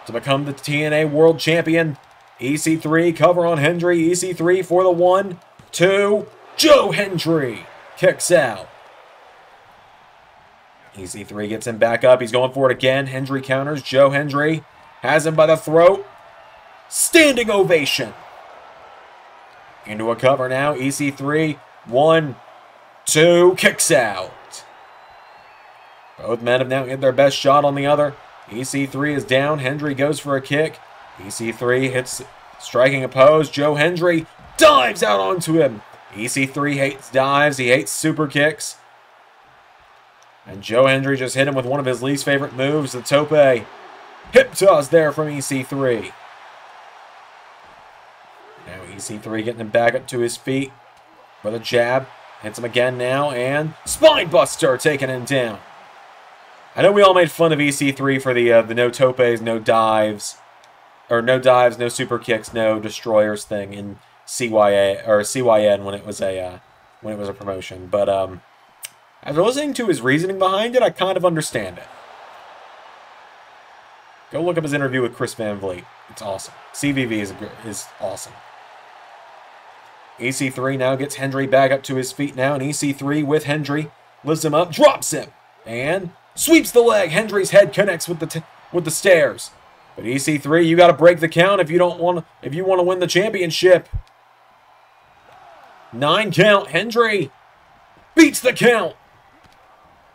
to become the TNA World Champion. EC3, cover on Hendry. EC3 for the 1, 2. Joe Hendry kicks out. EC3 gets him back up. He's going for it again. Hendry counters. Joe Hendry has him by the throat. Standing ovation. Into a cover now. EC3, 1, 2, kicks out. Both men have now hit their best shot on the other. EC3 is down. Hendry goes for a kick. EC3 hits striking a pose. Joe Hendry dives out onto him. EC3 hates dives. He hates super kicks. And Joe Hendry just hit him with one of his least favorite moves, the tope. Hip toss there from EC3. Now EC3 getting him back up to his feet with a jab. Hits him again now, and spine buster taking him down. I know we all made fun of EC3 for the no topes, no dives, or no dives, no super kicks, no destroyers thing in CYA or CYN when it was a promotion. But after listening to his reasoning behind it, I kind of understand it. Go look up his interview with Chris Van Vliet. It's awesome. CVV is awesome. EC3 now gets Hendry back up to his feet now, and EC3 with Hendry lifts him up, drops him, and sweeps the leg. Hendry's head connects with the stairs. But EC3, you got to break the count if you want to win the championship. 9 count. Hendry beats the count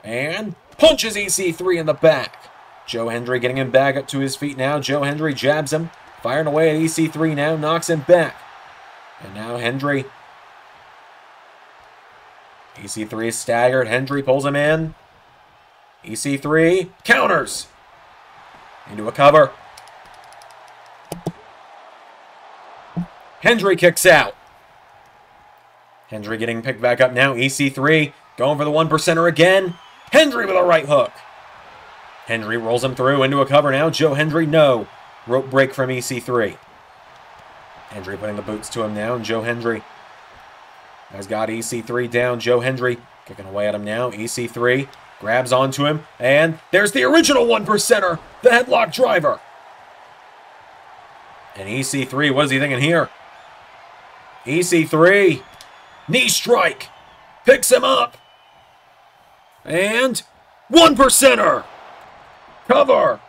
and punches EC3 in the back. Joe Hendry getting him back up to his feet now. Joe Hendry jabs him, firing away at EC3 now, knocks him back. And now Hendry. EC3 is staggered. Hendry pulls him in. EC3 counters into a cover. Hendry kicks out. Hendry getting picked back up now. EC3 going for the 1-percenter again. Hendry with a right hook. Hendry rolls him through into a cover now. Joe Hendry, no. Rope break from EC3. Hendry putting the boots to him now. And Joe Hendry has got EC3 down. Joe Hendry kicking away at him now. EC3 grabs onto him, and there's the original 1-percenter, the headlock driver. And EC3, what is he thinking here? EC3, knee strike, picks him up, and 1-percenter, cover,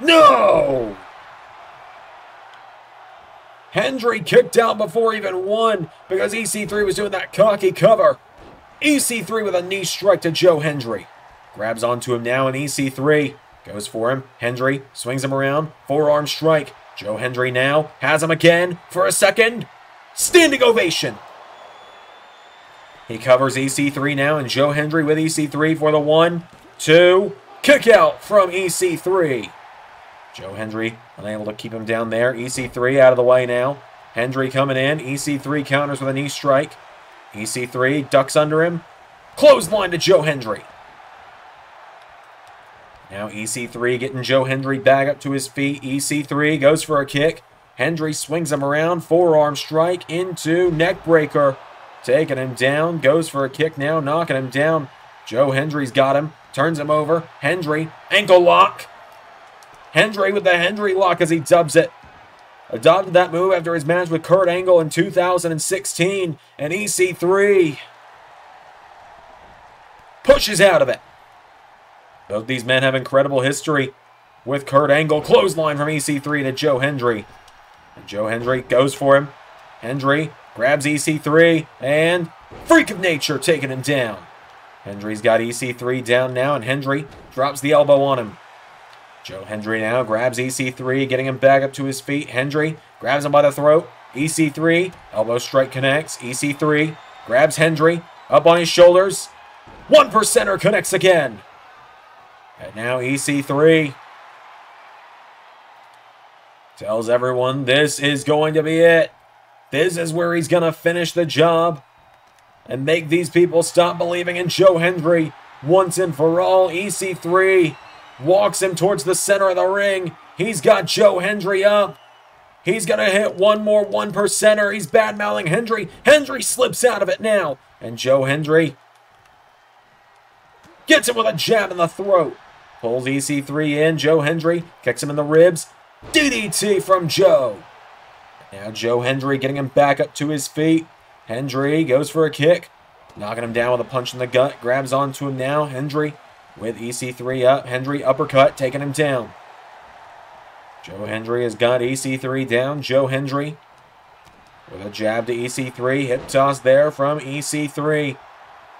no! Hendry kicked out before even one because EC3 was doing that cocky cover. EC3 with a knee strike to Joe Hendry. Grabs onto him now, and EC3 goes for him. Hendry swings him around. Forearm strike. Joe Hendry now has him again for a second. Standing ovation. He covers EC3 now, and Joe Hendry with EC3 for the 1, 2. Kick out from EC3. Joe Hendry unable to keep him down there. EC3 out of the way now. Hendry coming in. EC3 counters with a knee strike. EC3 ducks under him. Clothesline to Joe Hendry. Now EC3 getting Joe Hendry back up to his feet. EC3 goes for a kick. Hendry swings him around. Forearm strike into neck breaker. Taking him down. Goes for a kick now. Knocking him down. Joe Hendry's got him. Turns him over. Hendry. Ankle lock. Hendry with the Hendry lock as he dubs it. Adopted that move after his match with Kurt Angle in 2016, and EC3 pushes out of it. Both these men have incredible history with Kurt Angle. Clothesline from EC3 to Joe Hendry. And Joe Hendry goes for him. Hendry grabs EC3, and freak of nature taking him down. Hendry's got EC3 down now, and Hendry drops the elbow on him. Joe Hendry now grabs EC3, getting him back up to his feet. Hendry grabs him by the throat. EC3, elbow strike connects. EC3 grabs Hendry up on his shoulders. 1-percenter connects again. And now EC3 tells everyone this is going to be it. This is where he's going to finish the job and make these people stop believing in Joe Hendry once and for all. EC3 walks him towards the center of the ring. He's got Joe Hendry up. He's going to hit one more 1-percenter. He's bad-mouthing Hendry. Hendry slips out of it now. And Joe Hendry gets him with a jab in the throat. Pulls EC3 in. Joe Hendry kicks him in the ribs. DDT from Joe. Now Joe Hendry getting him back up to his feet. Hendry goes for a kick. Knocking him down with a punch in the gut. Grabs onto him now. Hendry with EC3 up. Hendry uppercut, taking him down. Joe Hendry has got EC3 down. Joe Hendry with a jab to EC3. Hip toss there from EC3.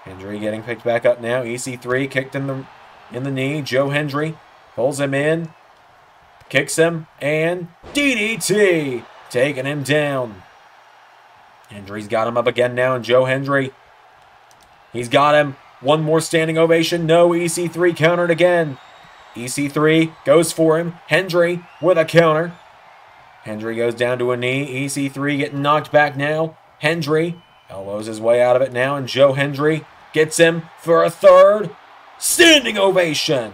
Hendry getting picked back up now. EC3 kicked in the knee. Joe Hendry pulls him in. Kicks him. And DDT taking him down. Hendry's got him up again now. And Joe Hendry, he's got him. One more standing ovation. No, EC3 countered again. EC3 goes for him. Hendry with a counter. Hendry goes down to a knee. EC3 getting knocked back now. Hendry elbows his way out of it now. And Joe Hendry gets him for a third standing ovation.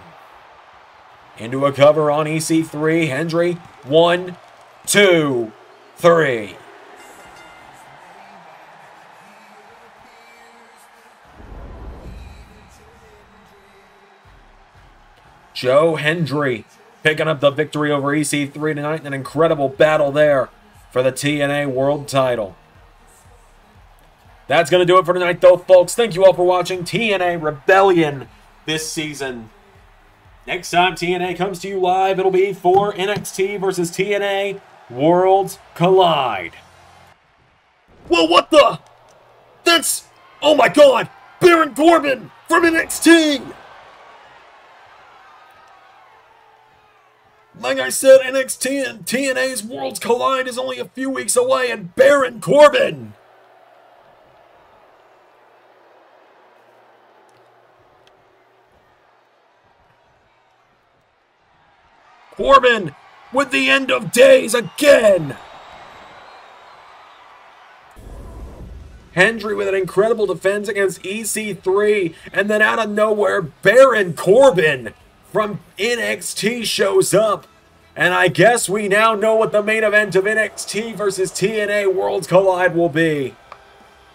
Into a cover on EC3. Hendry, 1, 2, 3. Joe Hendry picking up the victory over EC3 tonight. An incredible battle there for the TNA World title. That's going to do it for tonight, though, folks. Thank you all for watching TNA Rebellion this season. Next time TNA comes to you live, it'll be for NXT versus TNA Worlds Collide. Whoa, what the? That's, oh my God, Baron Corbin from NXT! Like I said, NXT and TNA's Worlds Collide is only a few weeks away, and Baron Corbin! Corbin with the End of Days again! Hendry with an incredible defense against EC3, and then out of nowhere, Baron Corbin from NXT shows up, and I guess we now know what the main event of NXT versus TNA Worlds Collide will be.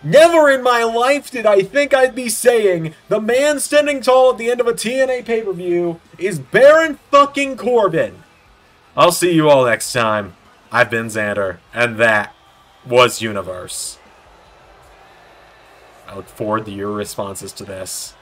Never in my life did I think I'd be saying the man standing tall at the end of a TNA pay-per-view is Baron fucking Corbin. I'll see you all next time. I've been Xander, and that was Universe. I look forward to your responses to this.